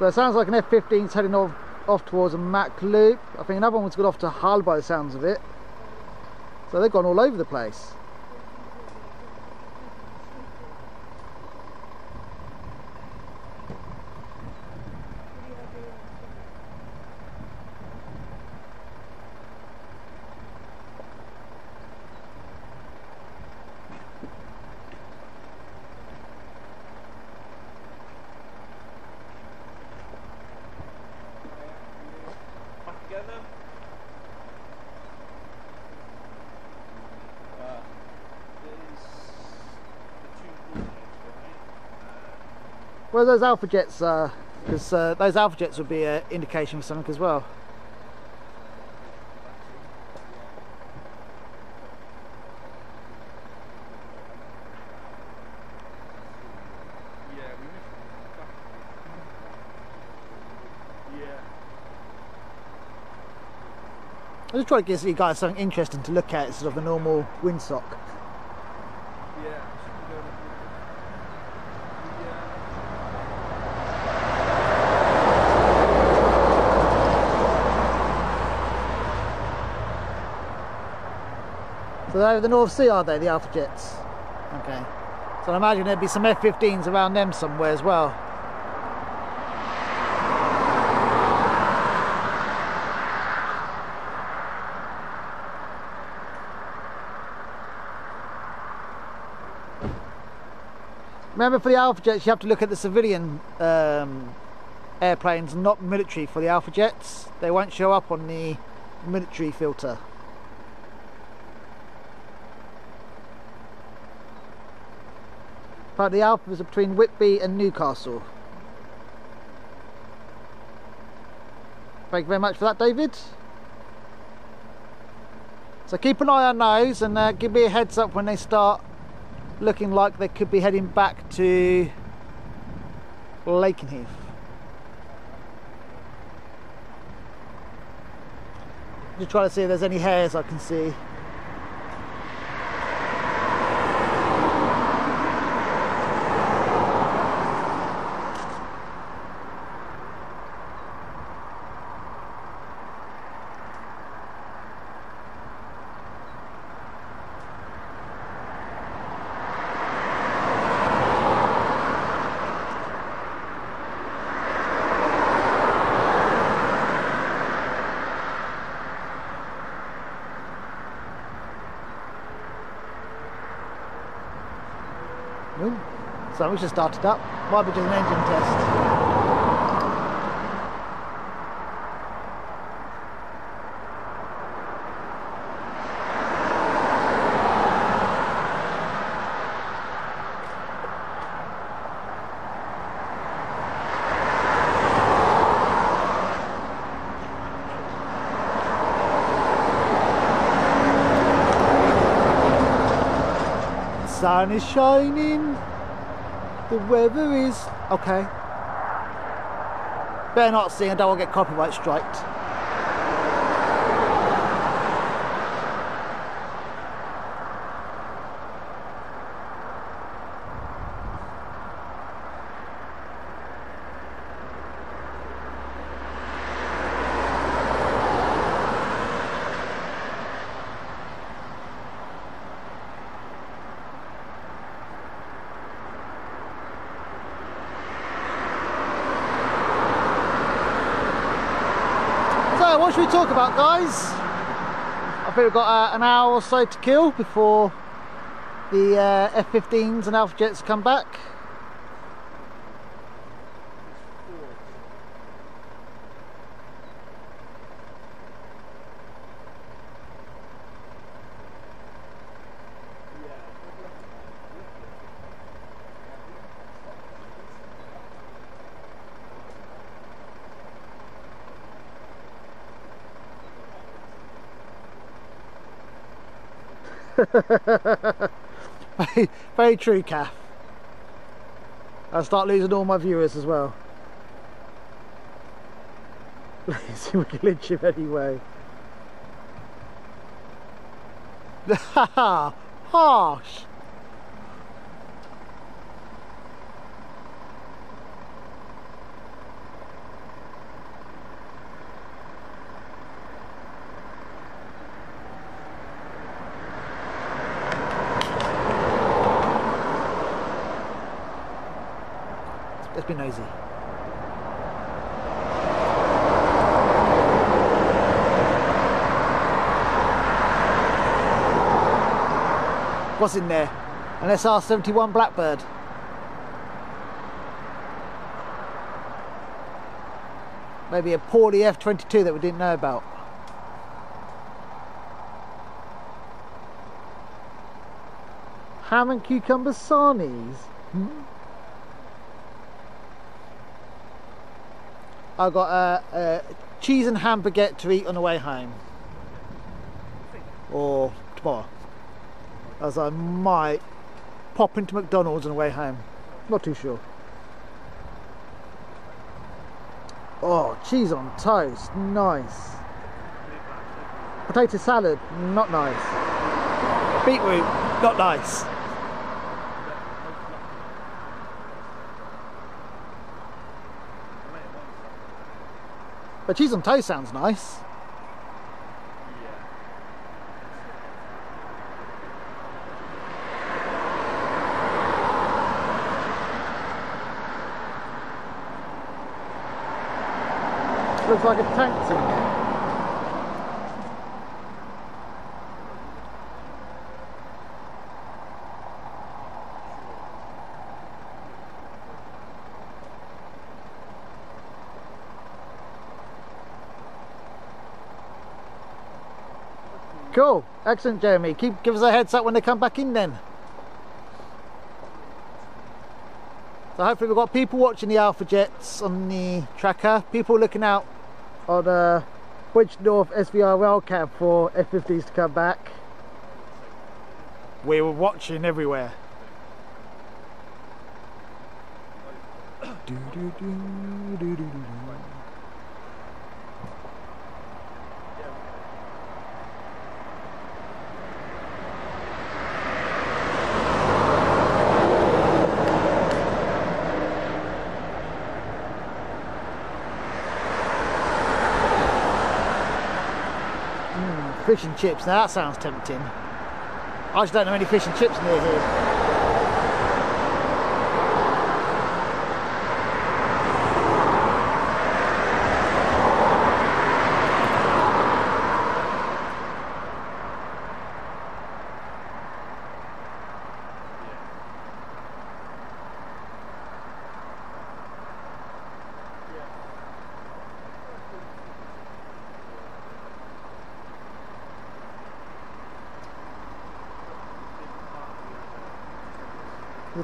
So it sounds like an F fifteen's heading off, off towards a Mach Loop. I think another one's gone off to Hull by the sounds of it. So they've gone all over the place. Well, those alpha jets, because uh, uh, those alpha jets would be an indication of something as well. I just try to give you guys something interesting to look at instead of a normal windsock. So they're over the North Sea, are they, the Alpha Jets? Okay. So I imagine there'd be some F fifteens around them somewhere as well. Remember, for the Alpha Jets, you have to look at the civilian um, airplanes, not military, for the Alpha Jets. They won't show up on the military filter. But the Alphas are between Whitby and Newcastle. Thank you very much for that, David. So keep an eye on those and uh, give me a heads up when they start looking like they could be heading back to Lakenheath. Just trying to see if there's any hairs I can see. So we should start it up. Might be just an engine test. The sun is shining. The weather is okay. Better not sing, I don't want to get copyright striked. Uh, what should we talk about, guys? I think we've got uh, an hour or so to kill before the uh, F fifteens and Alpha Jets come back. very, very true, Kath. I'll start losing all my viewers as well. Lazy Wicked Lynchip anyway. Ha ha! Harsh! Be noisy. What's in there? An S R seventy-one Blackbird. Maybe a poorly F twenty-two that we didn't know about. Ham and cucumber sarnies. Hmm? I've got a, a cheese and ham baguette to eat on the way home, or tomorrow, as I might pop into McDonald's on the way home. Not too sure. Oh, cheese on toast, nice. Potato salad, not nice. Beetroot, not nice. But cheese on toast sounds nice. Yeah. Looks like a tank sitting there. Cool, excellent, Jeremy. Keep give us a heads up when they come back in then. So hopefully we've got people watching the Alpha Jets on the tracker, people looking out on uh, Bridge North S V R Railcam for F fifties to come back. We were watching everywhere. do, do, do, do, do, do. Fish and chips, now that sounds tempting. I just don't know any fish and chips near here.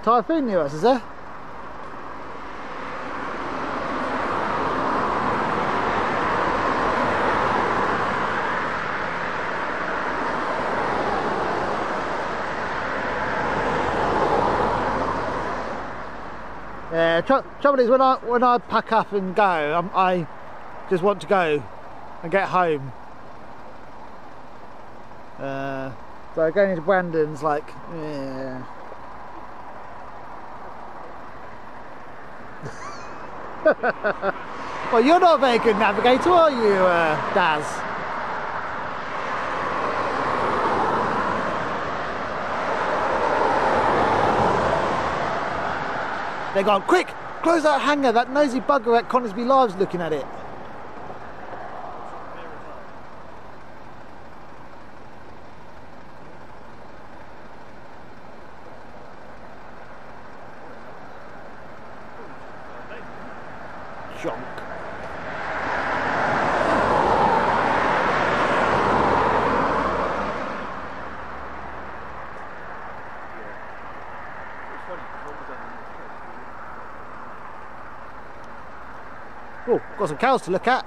Typhoon near us, is there? Yeah, tr trouble is when I when I pack up and go, I'm, I just want to go and get home. Uh, so going into Brandon's like, yeah. Well, you're not a very good navigator, are you, uh, Daz? They're gone, quick, close that hangar, that nosy bugger at Coningsby Live's looking at it. junk. Oh, got some cows to look at.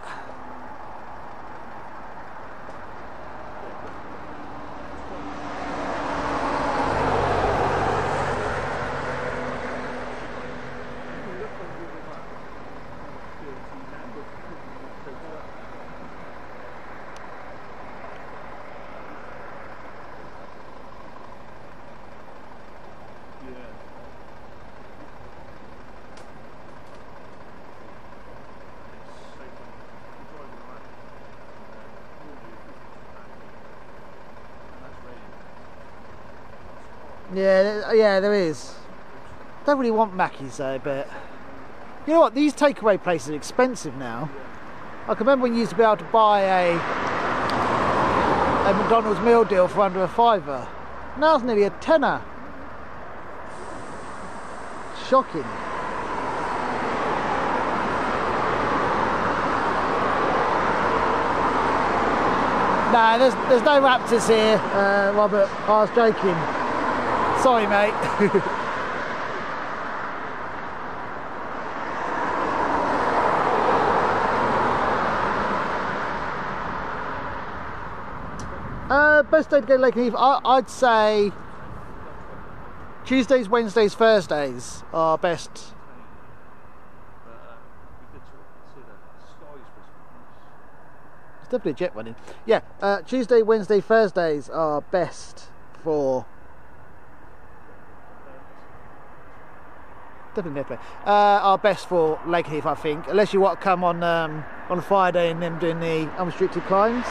Yeah, yeah, there is. Don't really want Mackies though, but you know what? These takeaway places are expensive now. I can remember when you used to be able to buy a a McDonald's meal deal for under a fiver. Now it's nearly a tenner. Shocking. Nah, there's there's no Raptors here, uh, Robert. I was joking. Sorry, mate. uh, best day to go to Lakenheath, I I'd say Tuesdays, Wednesdays, Thursdays are best. It's definitely a jet running. Yeah, uh, Tuesday, Wednesday, Thursdays are best for. Definitely uh, are best for Lakenheath, I think, unless you want to come on um, on Friday and then doing the unrestricted climbs.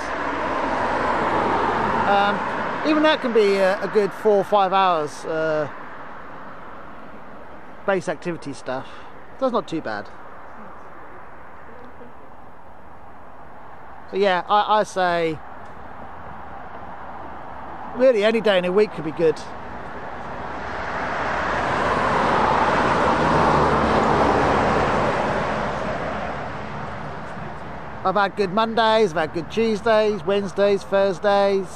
Um, even that can be a, a good four or five hours uh, base activity stuff. That's not too bad. So yeah, I, I say really any day in a week could be good. I've had good Mondays, I've had good Tuesdays, Wednesdays, Thursdays.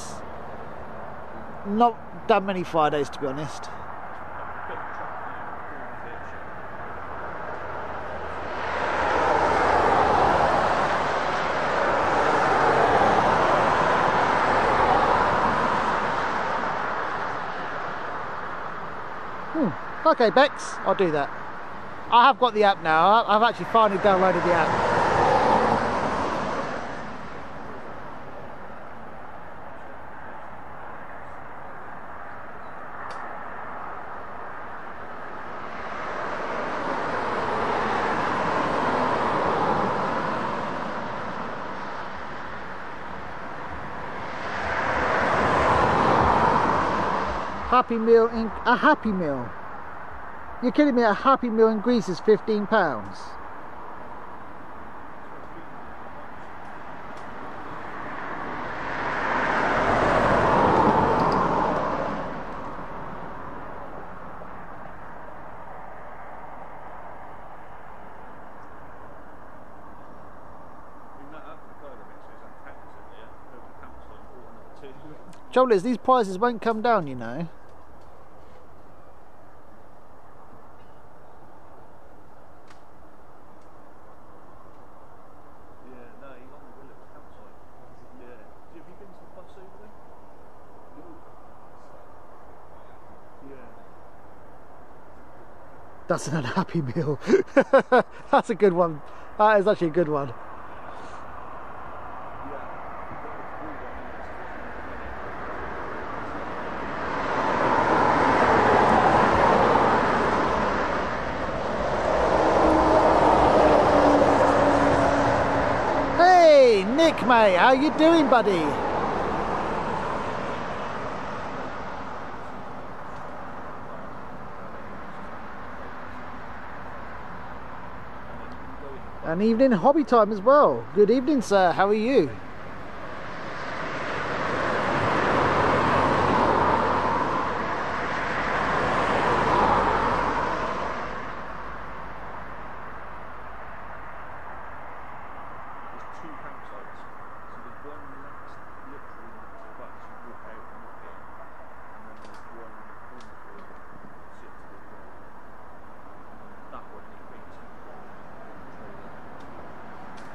Not done many Fridays, to be honest. Hmm. Okay, Bex, I'll do that. I have got the app now. I've actually finally downloaded the app. Happy meal in a happy meal. You're kidding me, a happy meal in Greece is fifteen pounds. Trouble is, these prices won't come down, you know. That's an unhappy meal. That's a good one. That is actually a good one. Hey, Nick, mate, how you doing, buddy? And evening hobby time as well. Good evening, sir, how are you?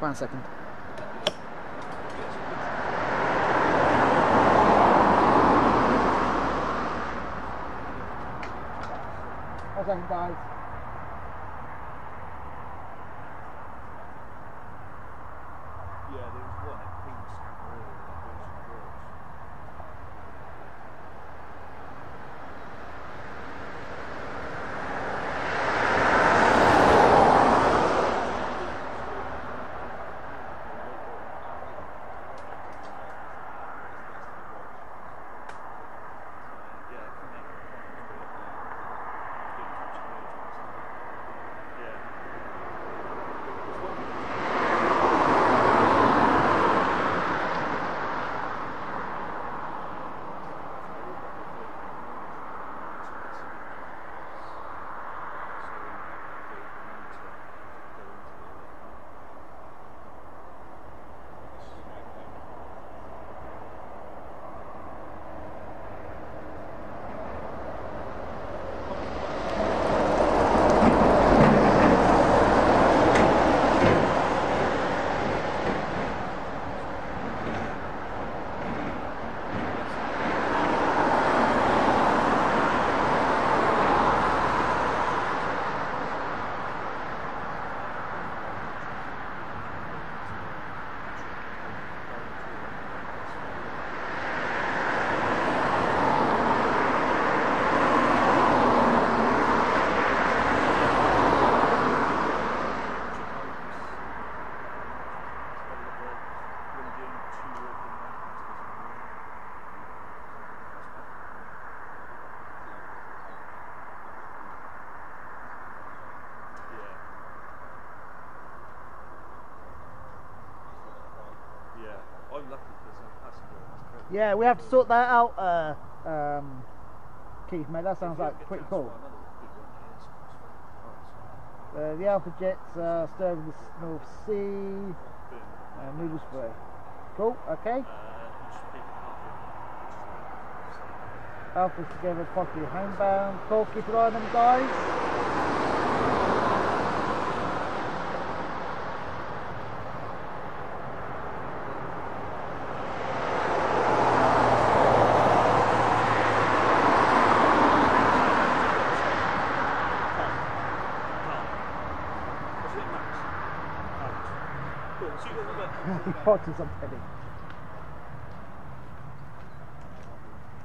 one second. One second, guys. Yeah, we have to sort that out, uh, um, Keith, mate. That sounds like pretty cool. Uh, the Alpha Jets uh, stir with the North Sea. Uh, noodle spray. Cool, okay. Alpha's together, possibly homebound. Cool, keep an eye on them, guys.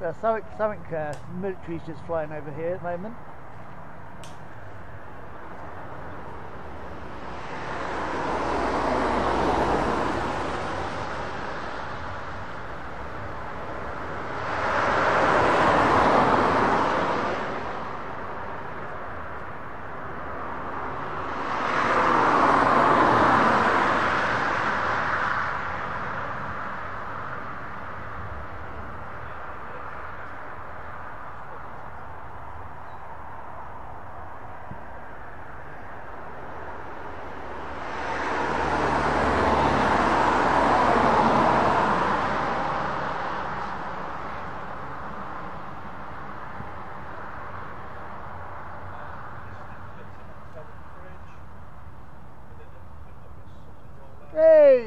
Yeah, something, something uh, military's just flying over here at the moment.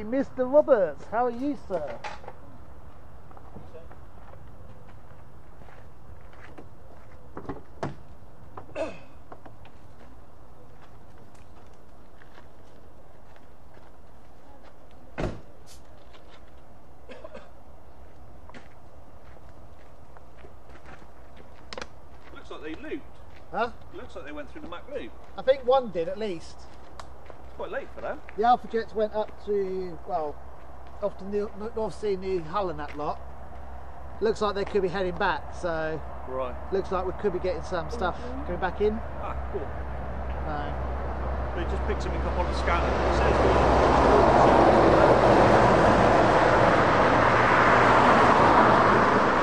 Mister Roberts, how are you, sir? Looks like they looped. Huh? Looks like they went through the Mach Loop. I think one did at least. Quite late for that. The Alpha Jets went up to, well, off to the North Sea near Hull and that lot. Looks like they could be heading back, so right. Looks like we could be getting some stuff going back in. Ah, cool. No. They just picked something up on the scanner.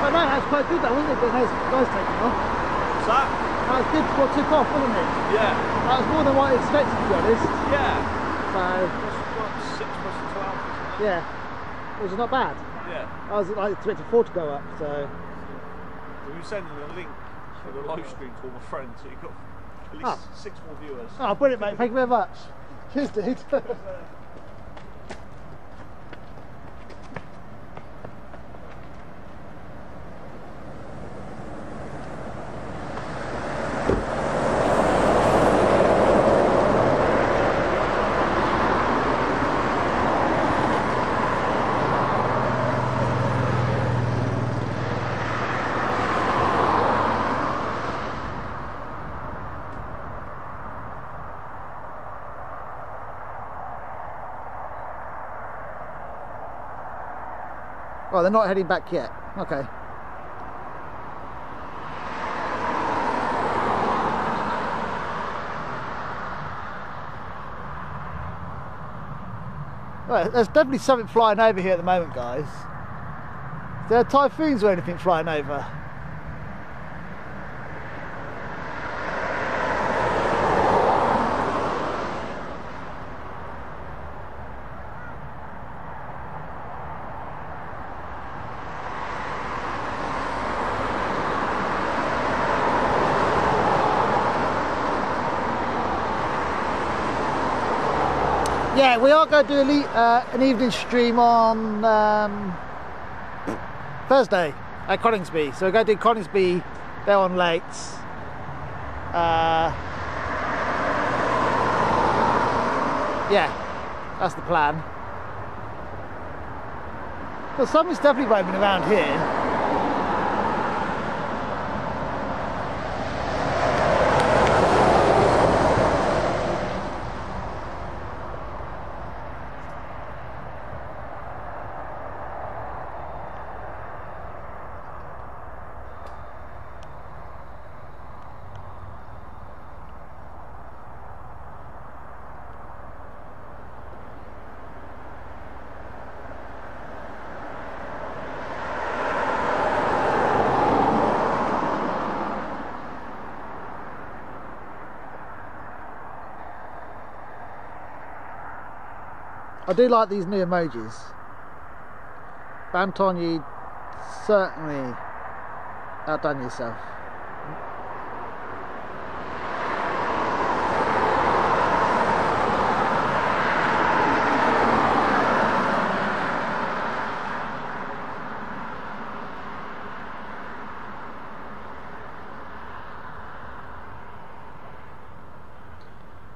But no, that's quite good though, wasn't it? But those guys taking off. What's that? That was good before it took off, wasn't it? Yeah. That was more than what I expected, to be honest. Yeah. So. That's six plus the twelve, isn't it? Yeah. Which is not bad. Yeah. I was like expecting four to go up, so. Well, you sending a link for the live stream to all my friends, so you've got at least ah. six more viewers. Oh, brilliant, mate. Thank you very much. Cheers, dude. Well, they're not heading back yet. Okay. Well, there's definitely something flying over here at the moment, guys. Is there typhoons or anything flying over? Yeah, we are going to do a, uh, an evening stream on um, Thursday at Coningsby. So we're going to do Coningsby there on Lakes. Uh, yeah, that's the plan. Well, something's definitely roaming around here. I do like these new emojis. Banton, you certainly outdone yourself.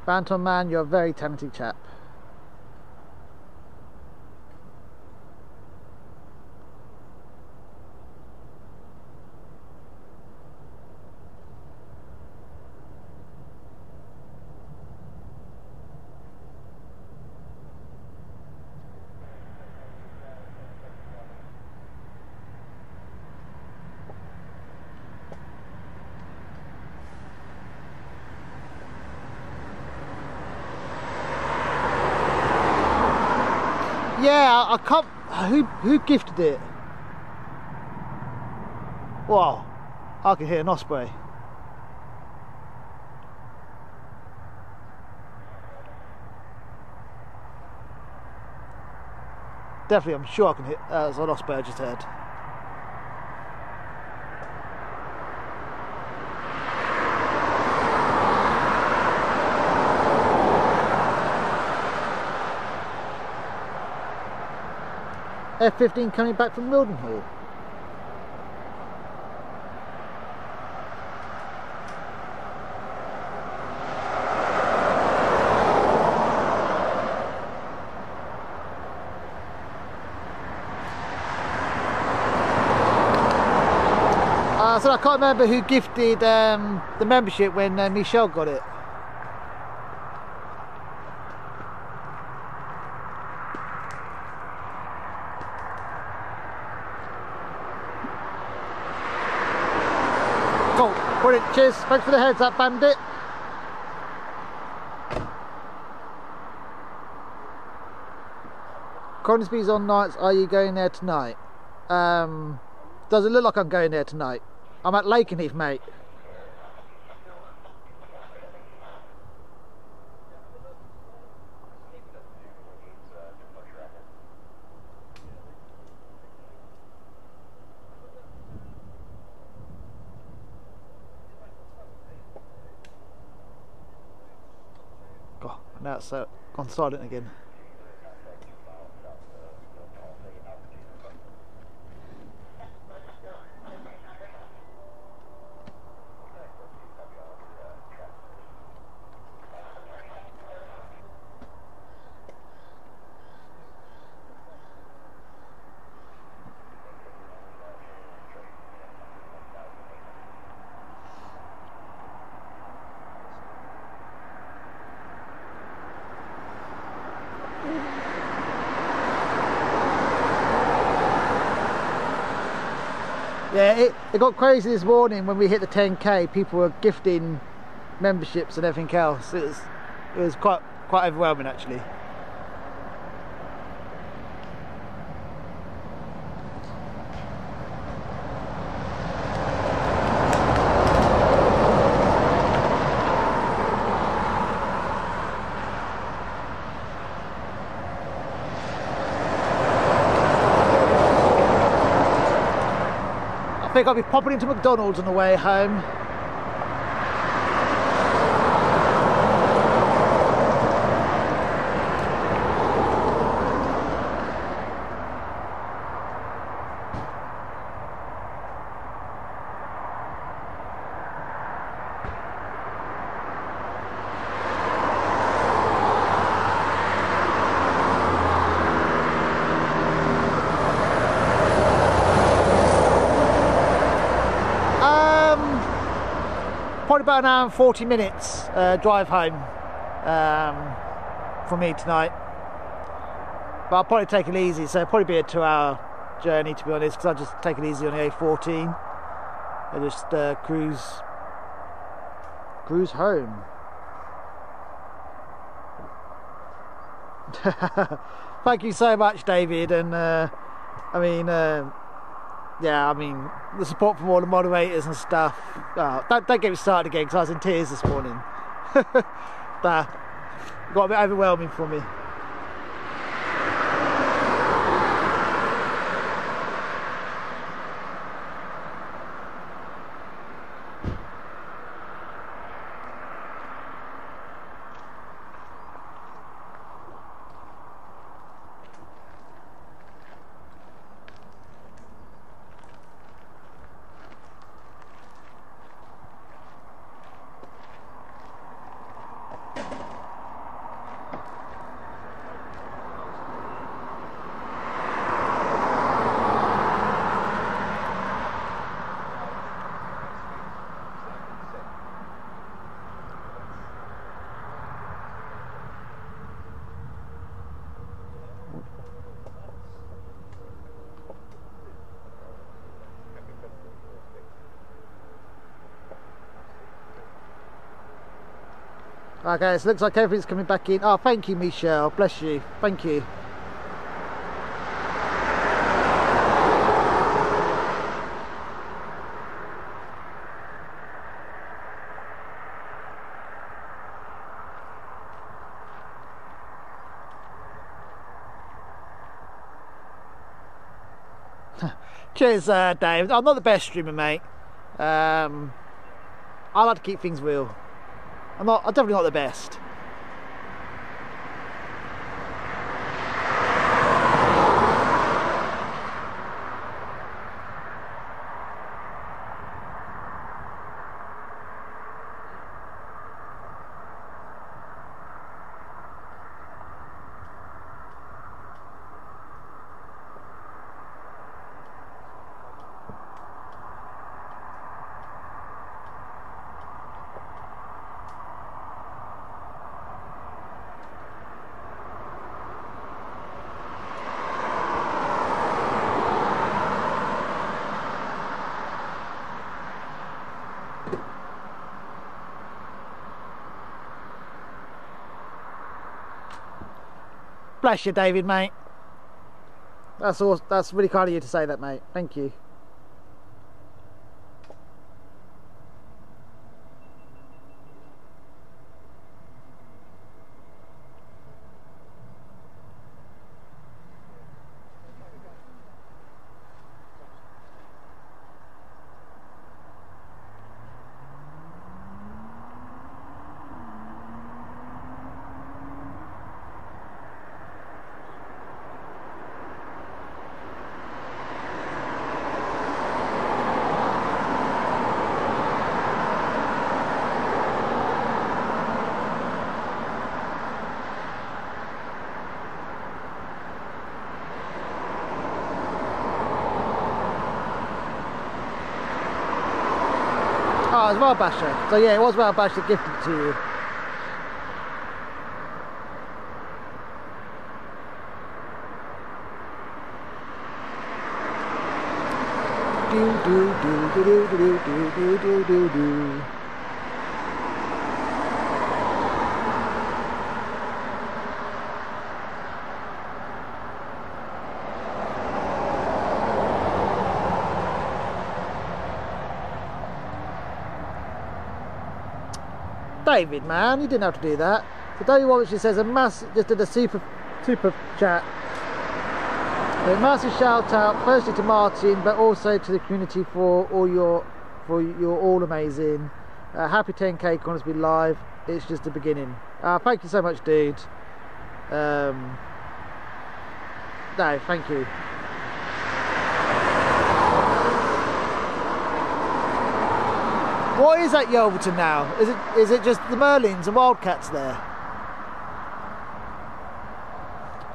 Banton man, you're a very talented chap. Yeah, I can't. Who who gifted it? Wow, I can hear an osprey. Definitely, I'm sure I can hear. Uh, it's an osprey I just heard. A fifteen coming back from Mildenhall. Uh, so I can't remember who gifted um, the membership when uh, Michelle got it. Cheers, thanks for the heads up, Bandit. Coningsby's on nights, are you going there tonight? Um, doesn't look like I'm going there tonight. I'm at Lakenheath, mate. Now it's uh, gone silent again. Yeah, it, it got crazy this morning when we hit the ten K. People were gifting memberships and everything else. It was, it was quite quite overwhelming actually. I think I'll be popping into McDonald's on the way home. About an hour and forty minutes uh, drive home um, for me tonight, but I'll probably take it easy, so it'll probably be a two hour journey to be honest, because I'll just take it easy on the A fourteen and just uh, cruise cruise home. Thank you so much, David, and uh, I mean uh, yeah, I mean, the support from all the moderators and stuff. Oh, don't, don't get me started again, because I was in tears this morning. That got a bit overwhelming for me. Okay, so it looks like everything's coming back in. Oh, thank you, Michelle. Bless you. Thank you. Cheers, uh, Dave. I'm not the best streamer, mate. Um, I like to keep things real. I'm not, I'm definitely not the best. Bless you, David, mate. That's all. That's really kind of you to say that, mate. Thank you. Oh, it was Wild Basher. So yeah, it was Wild Basher that gifted it to you. do. David, man, you didn't have to do that. So David Wallace says a mass just did a super super chat. A massive shout out firstly to Martin, but also to the community for all your for you're all amazing. Uh, happy ten K Coningsby Live. It's just the beginning. Uh, thank you so much, dude. Um, no, thank you. What is at Yelverton now? Is it is it just the Merlins and Wildcats there?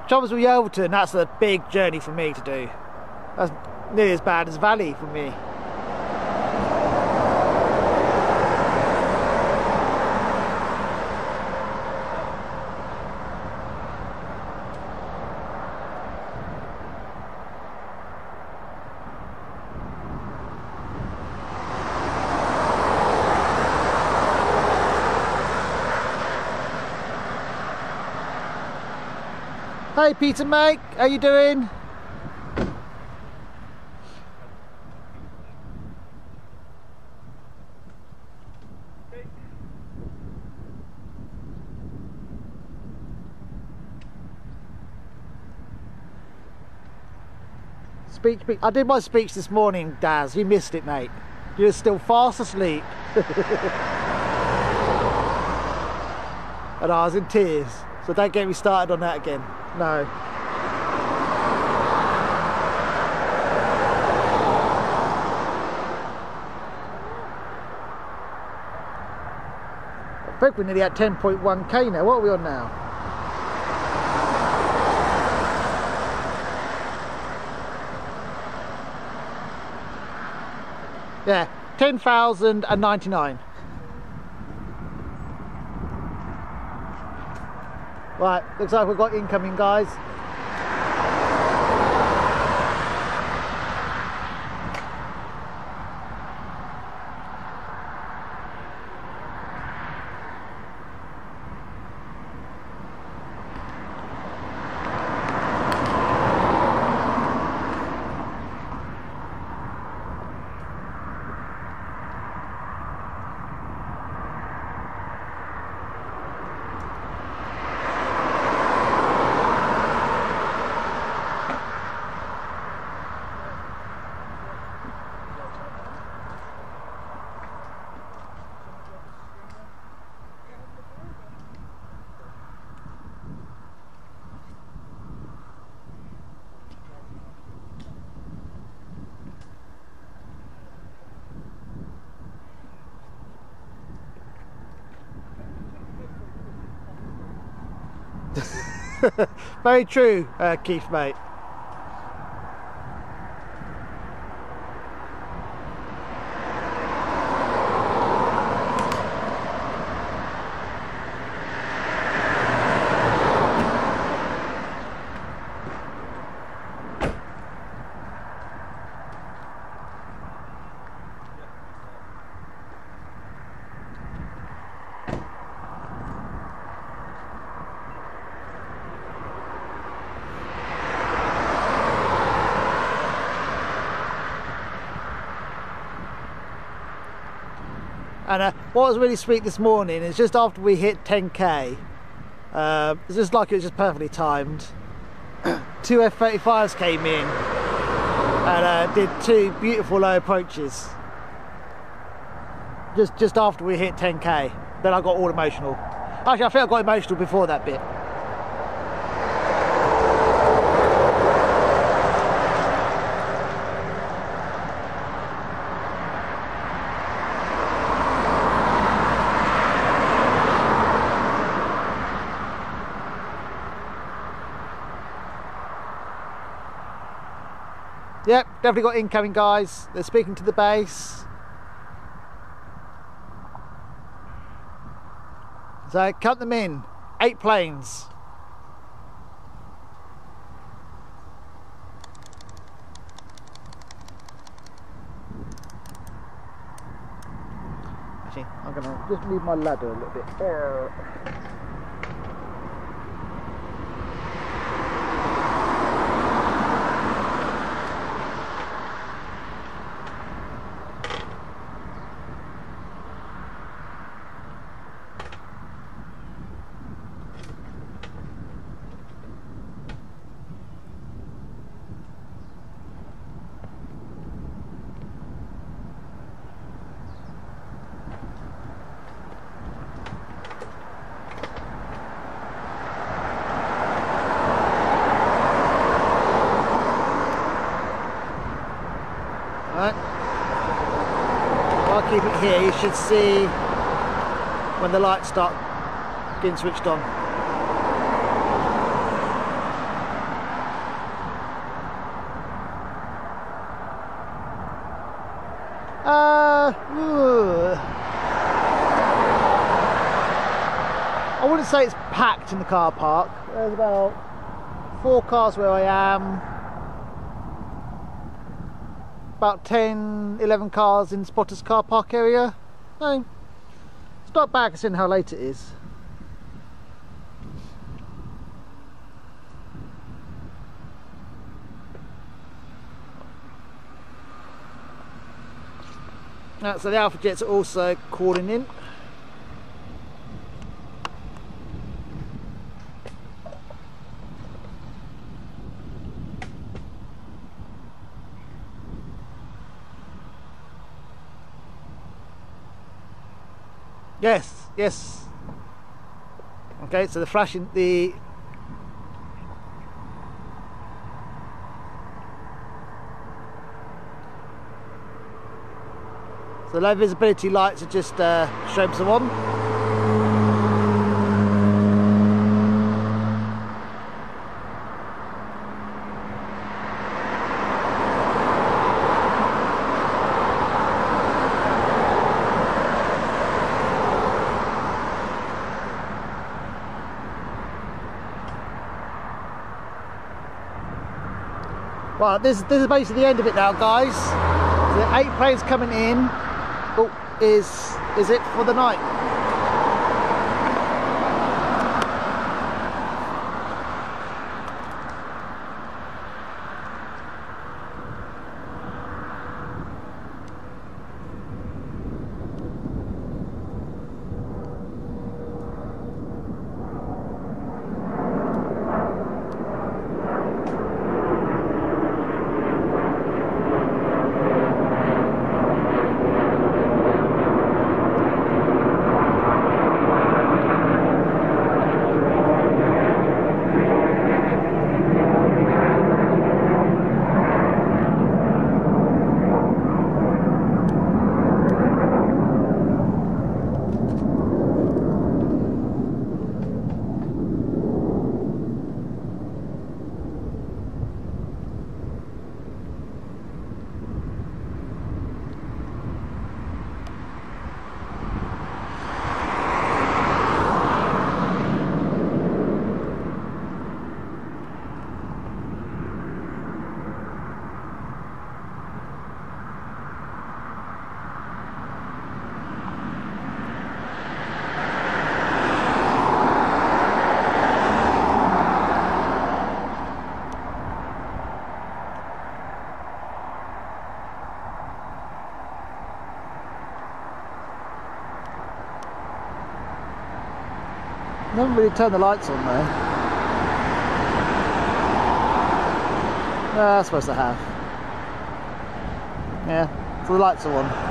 Troubles with Yelverton, that's a big journey for me to do. That's nearly as bad as Valley for me. Hey Peter, mate, how you doing? Speech, speech. I did my speech this morning, Daz. You missed it, mate. You're still fast asleep, and I was in tears. So don't get me started on that again. No. I think we're nearly at ten point one K now. What are we on now? Yeah, ten thousand ninety-nine. Right, looks like we've got incoming, guys. Very true, uh, Keith, mate. And uh, what was really sweet this morning is just after we hit ten K, uh, it's just like it was just perfectly timed. Two F thirty-fives came in and uh, did two beautiful low approaches. Just just after we hit ten K, then I got all emotional. Actually, I think I got emotional before that bit. Yep, definitely got incoming, guys. They're speaking to the base. So count them in. Eight planes. just move my ladder a little bit. Keep it here, you should see when the lights start getting switched on. Uh, I wouldn't say it's packed in the car park. There's about four cars where I am. About ten, eleven cars in Spotter's car park area. No, it's not bad considering how late it is. Now, so the Alpha Jets are also calling in. Yes, yes. Okay, so the flashing, the so low visibility lights are just uh, showing some on. Well, this, this is basically the end of it now, guys. So the eight planes coming in. Oh, is is it for the night? I haven't really turned the lights on there. Uh, I suppose I have. Yeah, so the lights are on.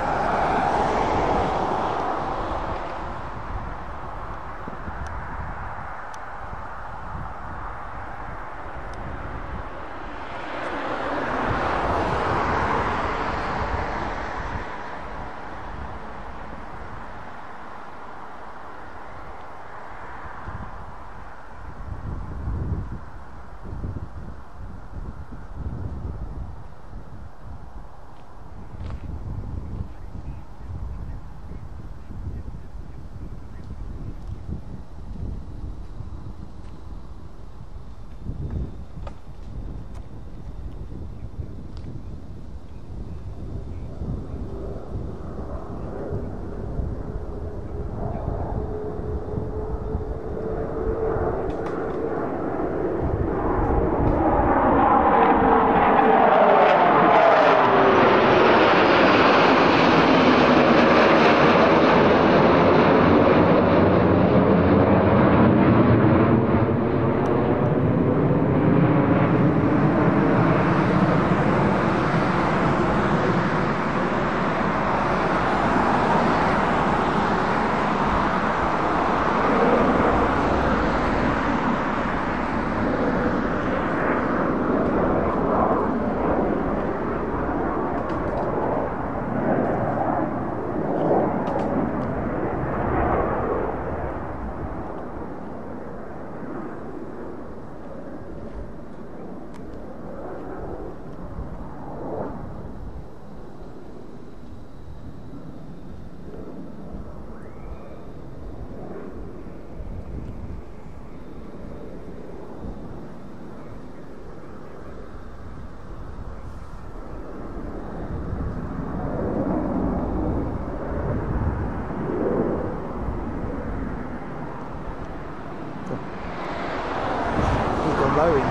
flowing.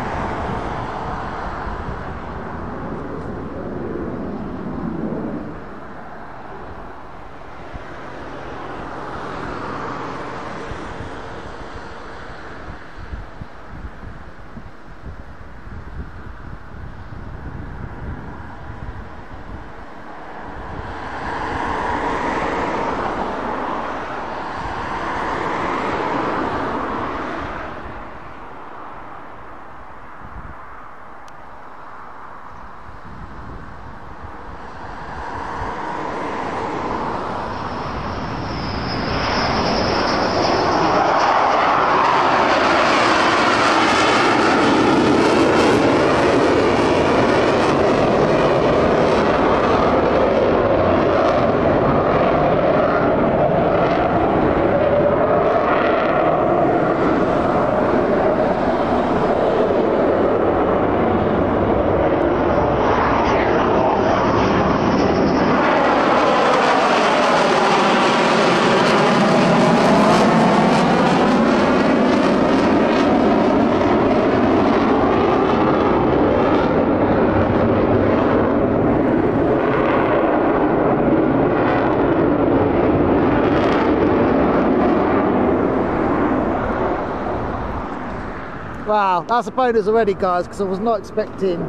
Wow, that's a bonus already, guys, because I was not expecting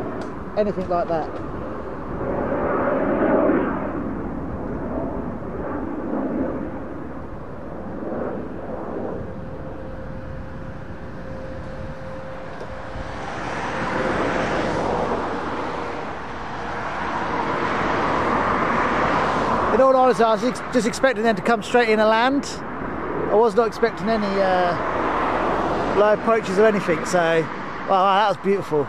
anything like that. In all honesty, I was ex just expecting them to come straight in and land. I was not expecting any uh, low approaches or anything, so wow, wow, that was beautiful.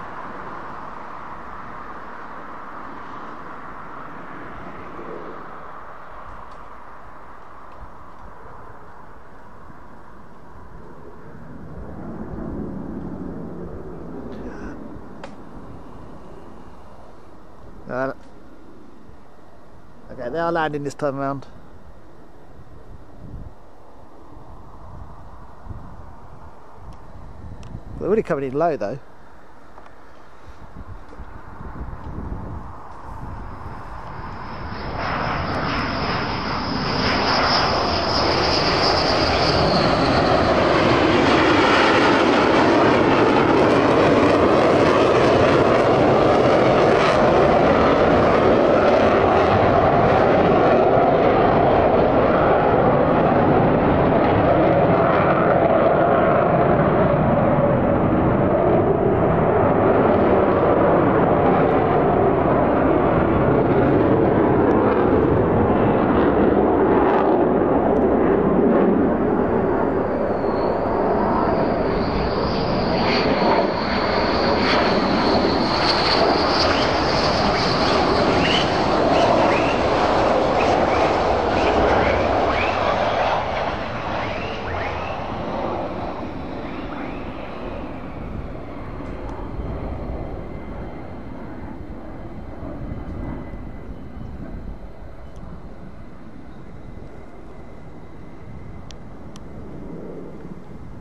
Uh, okay, they are landing this time around. They're really coming in low though.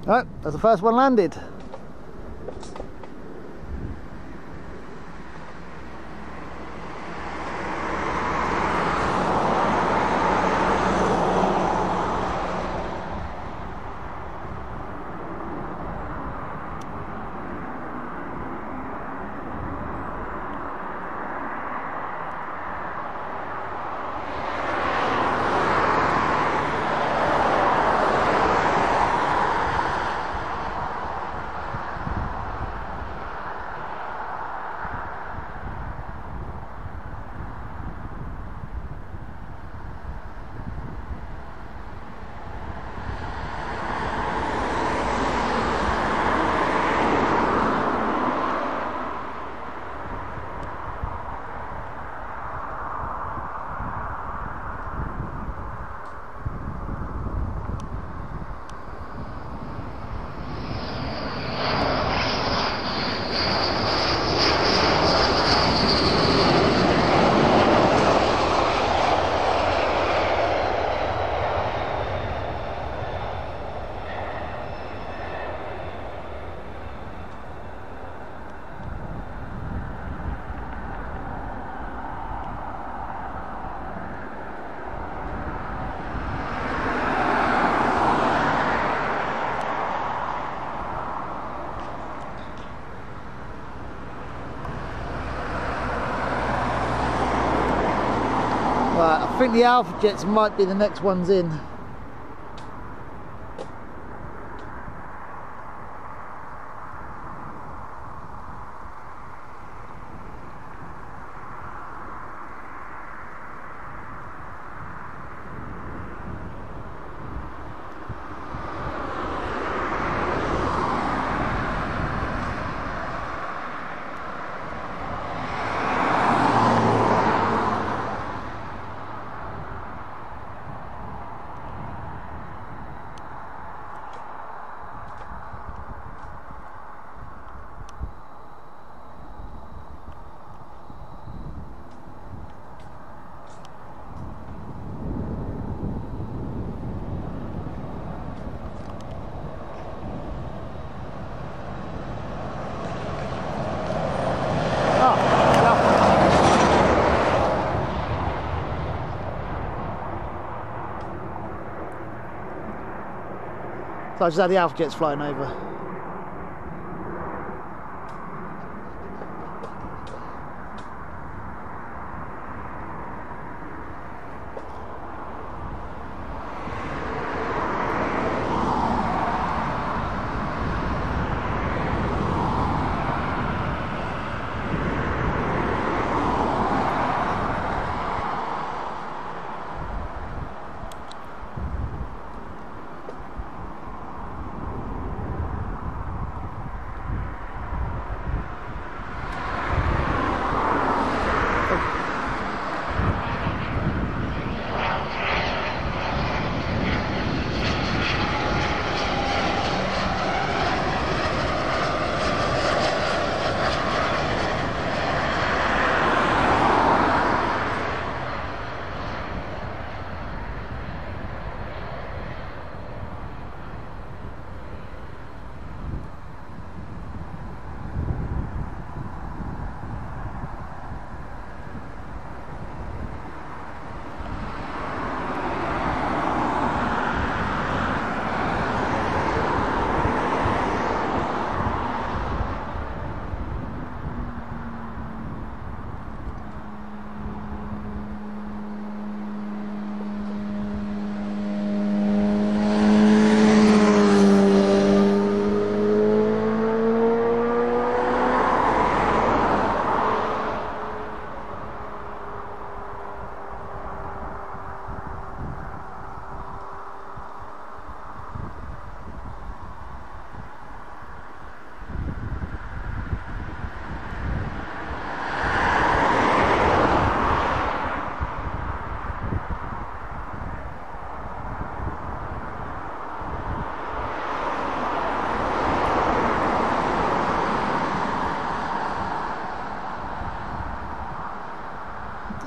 Right, that's the first one landed. think the Alpha Jets might be the next ones in. So I just had the Alpha Jets flying over.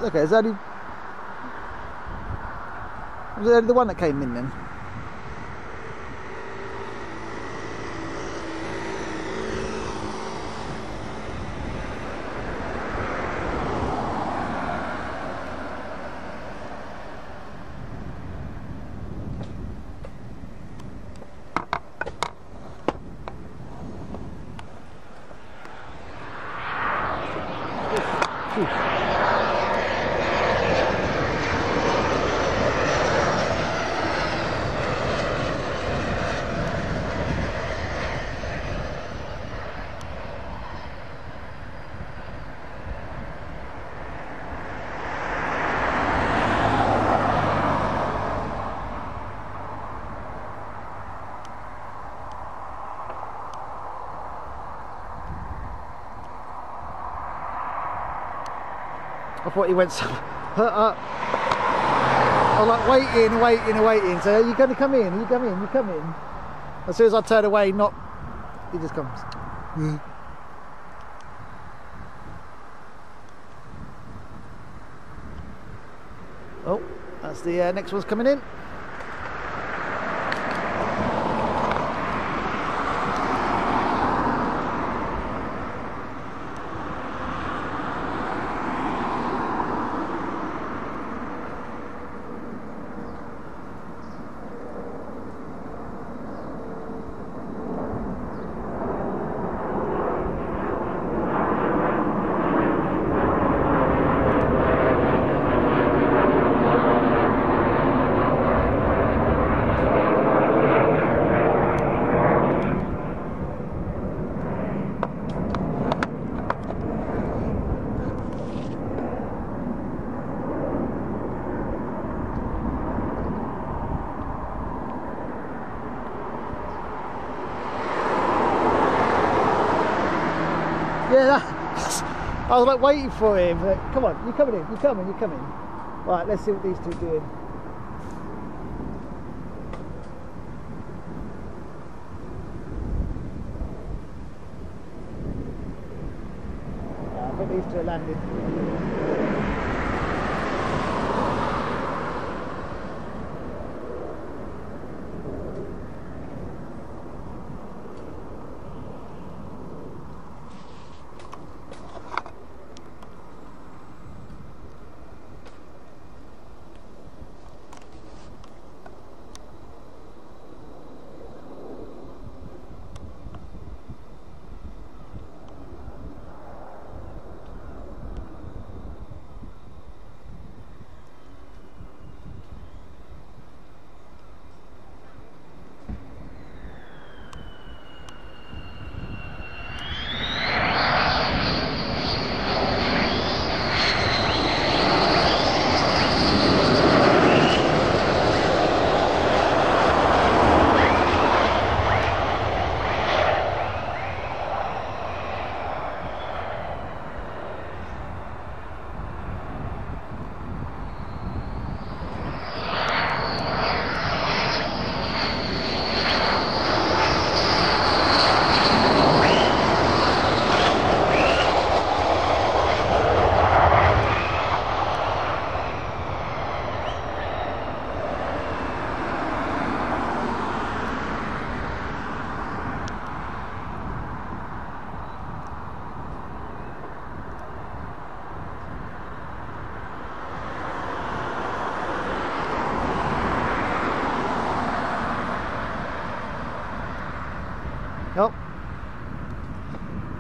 Okay, is that, only, was that the one that came in then? I thought he went so, uh, uh. I was like waiting, waiting, waiting. So are you going to come in? Are you come in? You come in. As soon as I turn away, not he just comes. Mm. Oh, that's the uh, next one's coming in. I was like waiting for him. But come on, you're coming in, you're coming, you're coming. Right, let's see what these two are doing. I think these two are landing.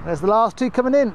There's the last two coming in.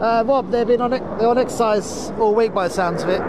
Uh, Rob, they've been on it, they're on exercise all week by the sounds of it.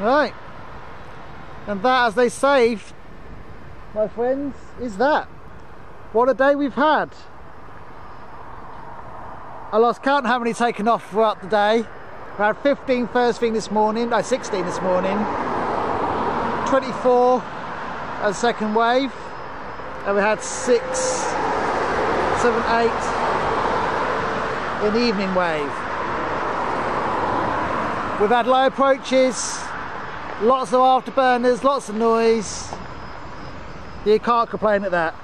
Right, and that, as they say, my friends, is that. What a day we've had. I lost count how many taken off throughout the day. I had fifteen first thing this morning, no, sixteen this morning, twenty-four as second wave, and we had six, seven, eight in the evening wave. We've had low approaches, lots of afterburners, lots of noise. You can't complain at that.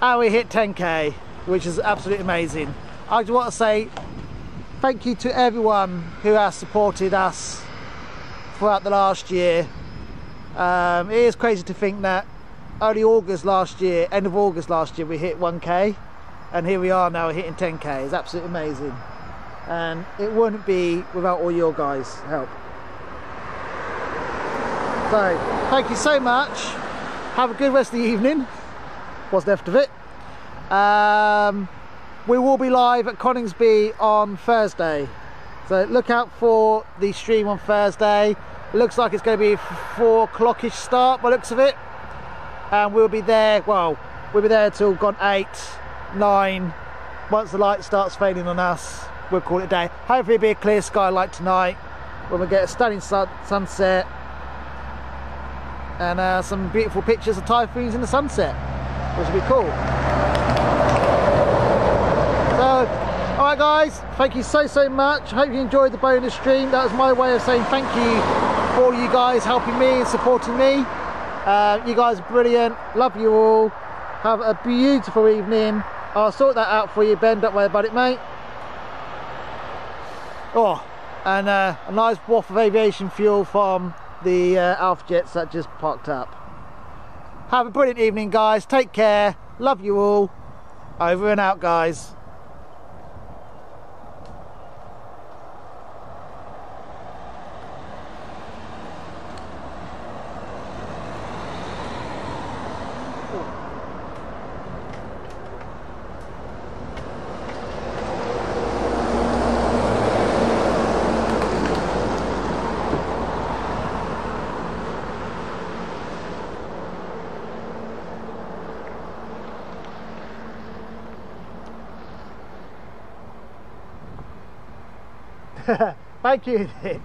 And we hit ten K, which is absolutely amazing. I just want to say thank you to everyone who has supported us throughout the last year. Um, it is crazy to think that only August last year, end of August last year, we hit one K, and here we are now hitting ten K. It's absolutely amazing, and it wouldn't be without all your guys' help. So thank you so much. Have a good rest of the evening, what's left of it. Um, We will be live at Coningsby on Thursday, so look out for the stream on Thursday. It looks like it's going to be four o'clockish start by the looks of it, and we'll be there. Well, we'll be there till gone eight, nine. Once the light starts fading on us, we'll call it a day. Hopefully, it'll be a clear sky like tonight when we get a stunning sun sunset and uh, some beautiful pictures of typhoons in the sunset, which will be cool. Alright guys, thank you so so much. Hope you enjoyed the bonus stream. That was my way of saying thank you for all you guys helping me and supporting me. Uh, you guys are brilliant, love you all. Have a beautiful evening. I'll sort that out for you, Ben, don't worry about it, mate. Oh, and uh, a nice waft of aviation fuel from the uh, Alpha Jets that just parked up. Have a brilliant evening guys, take care, love you all. Over and out guys. Thank you, Nick.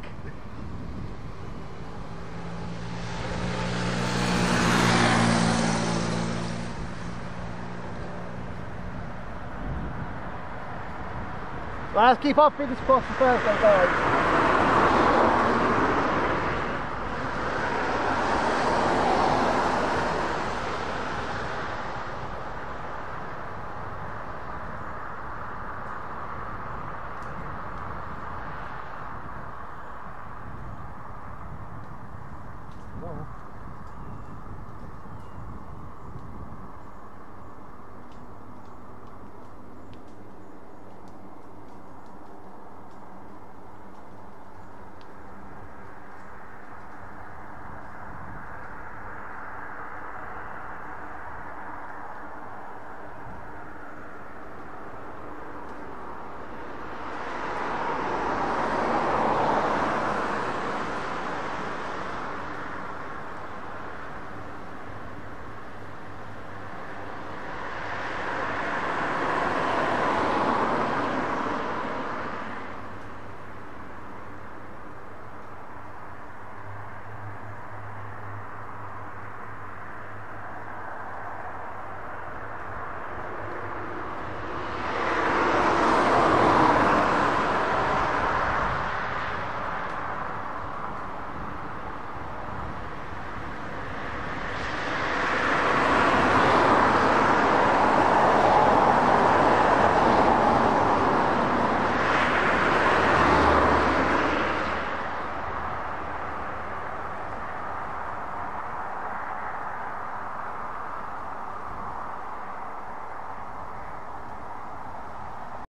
Well, let's keep our fingers crossed for Thursday, guys.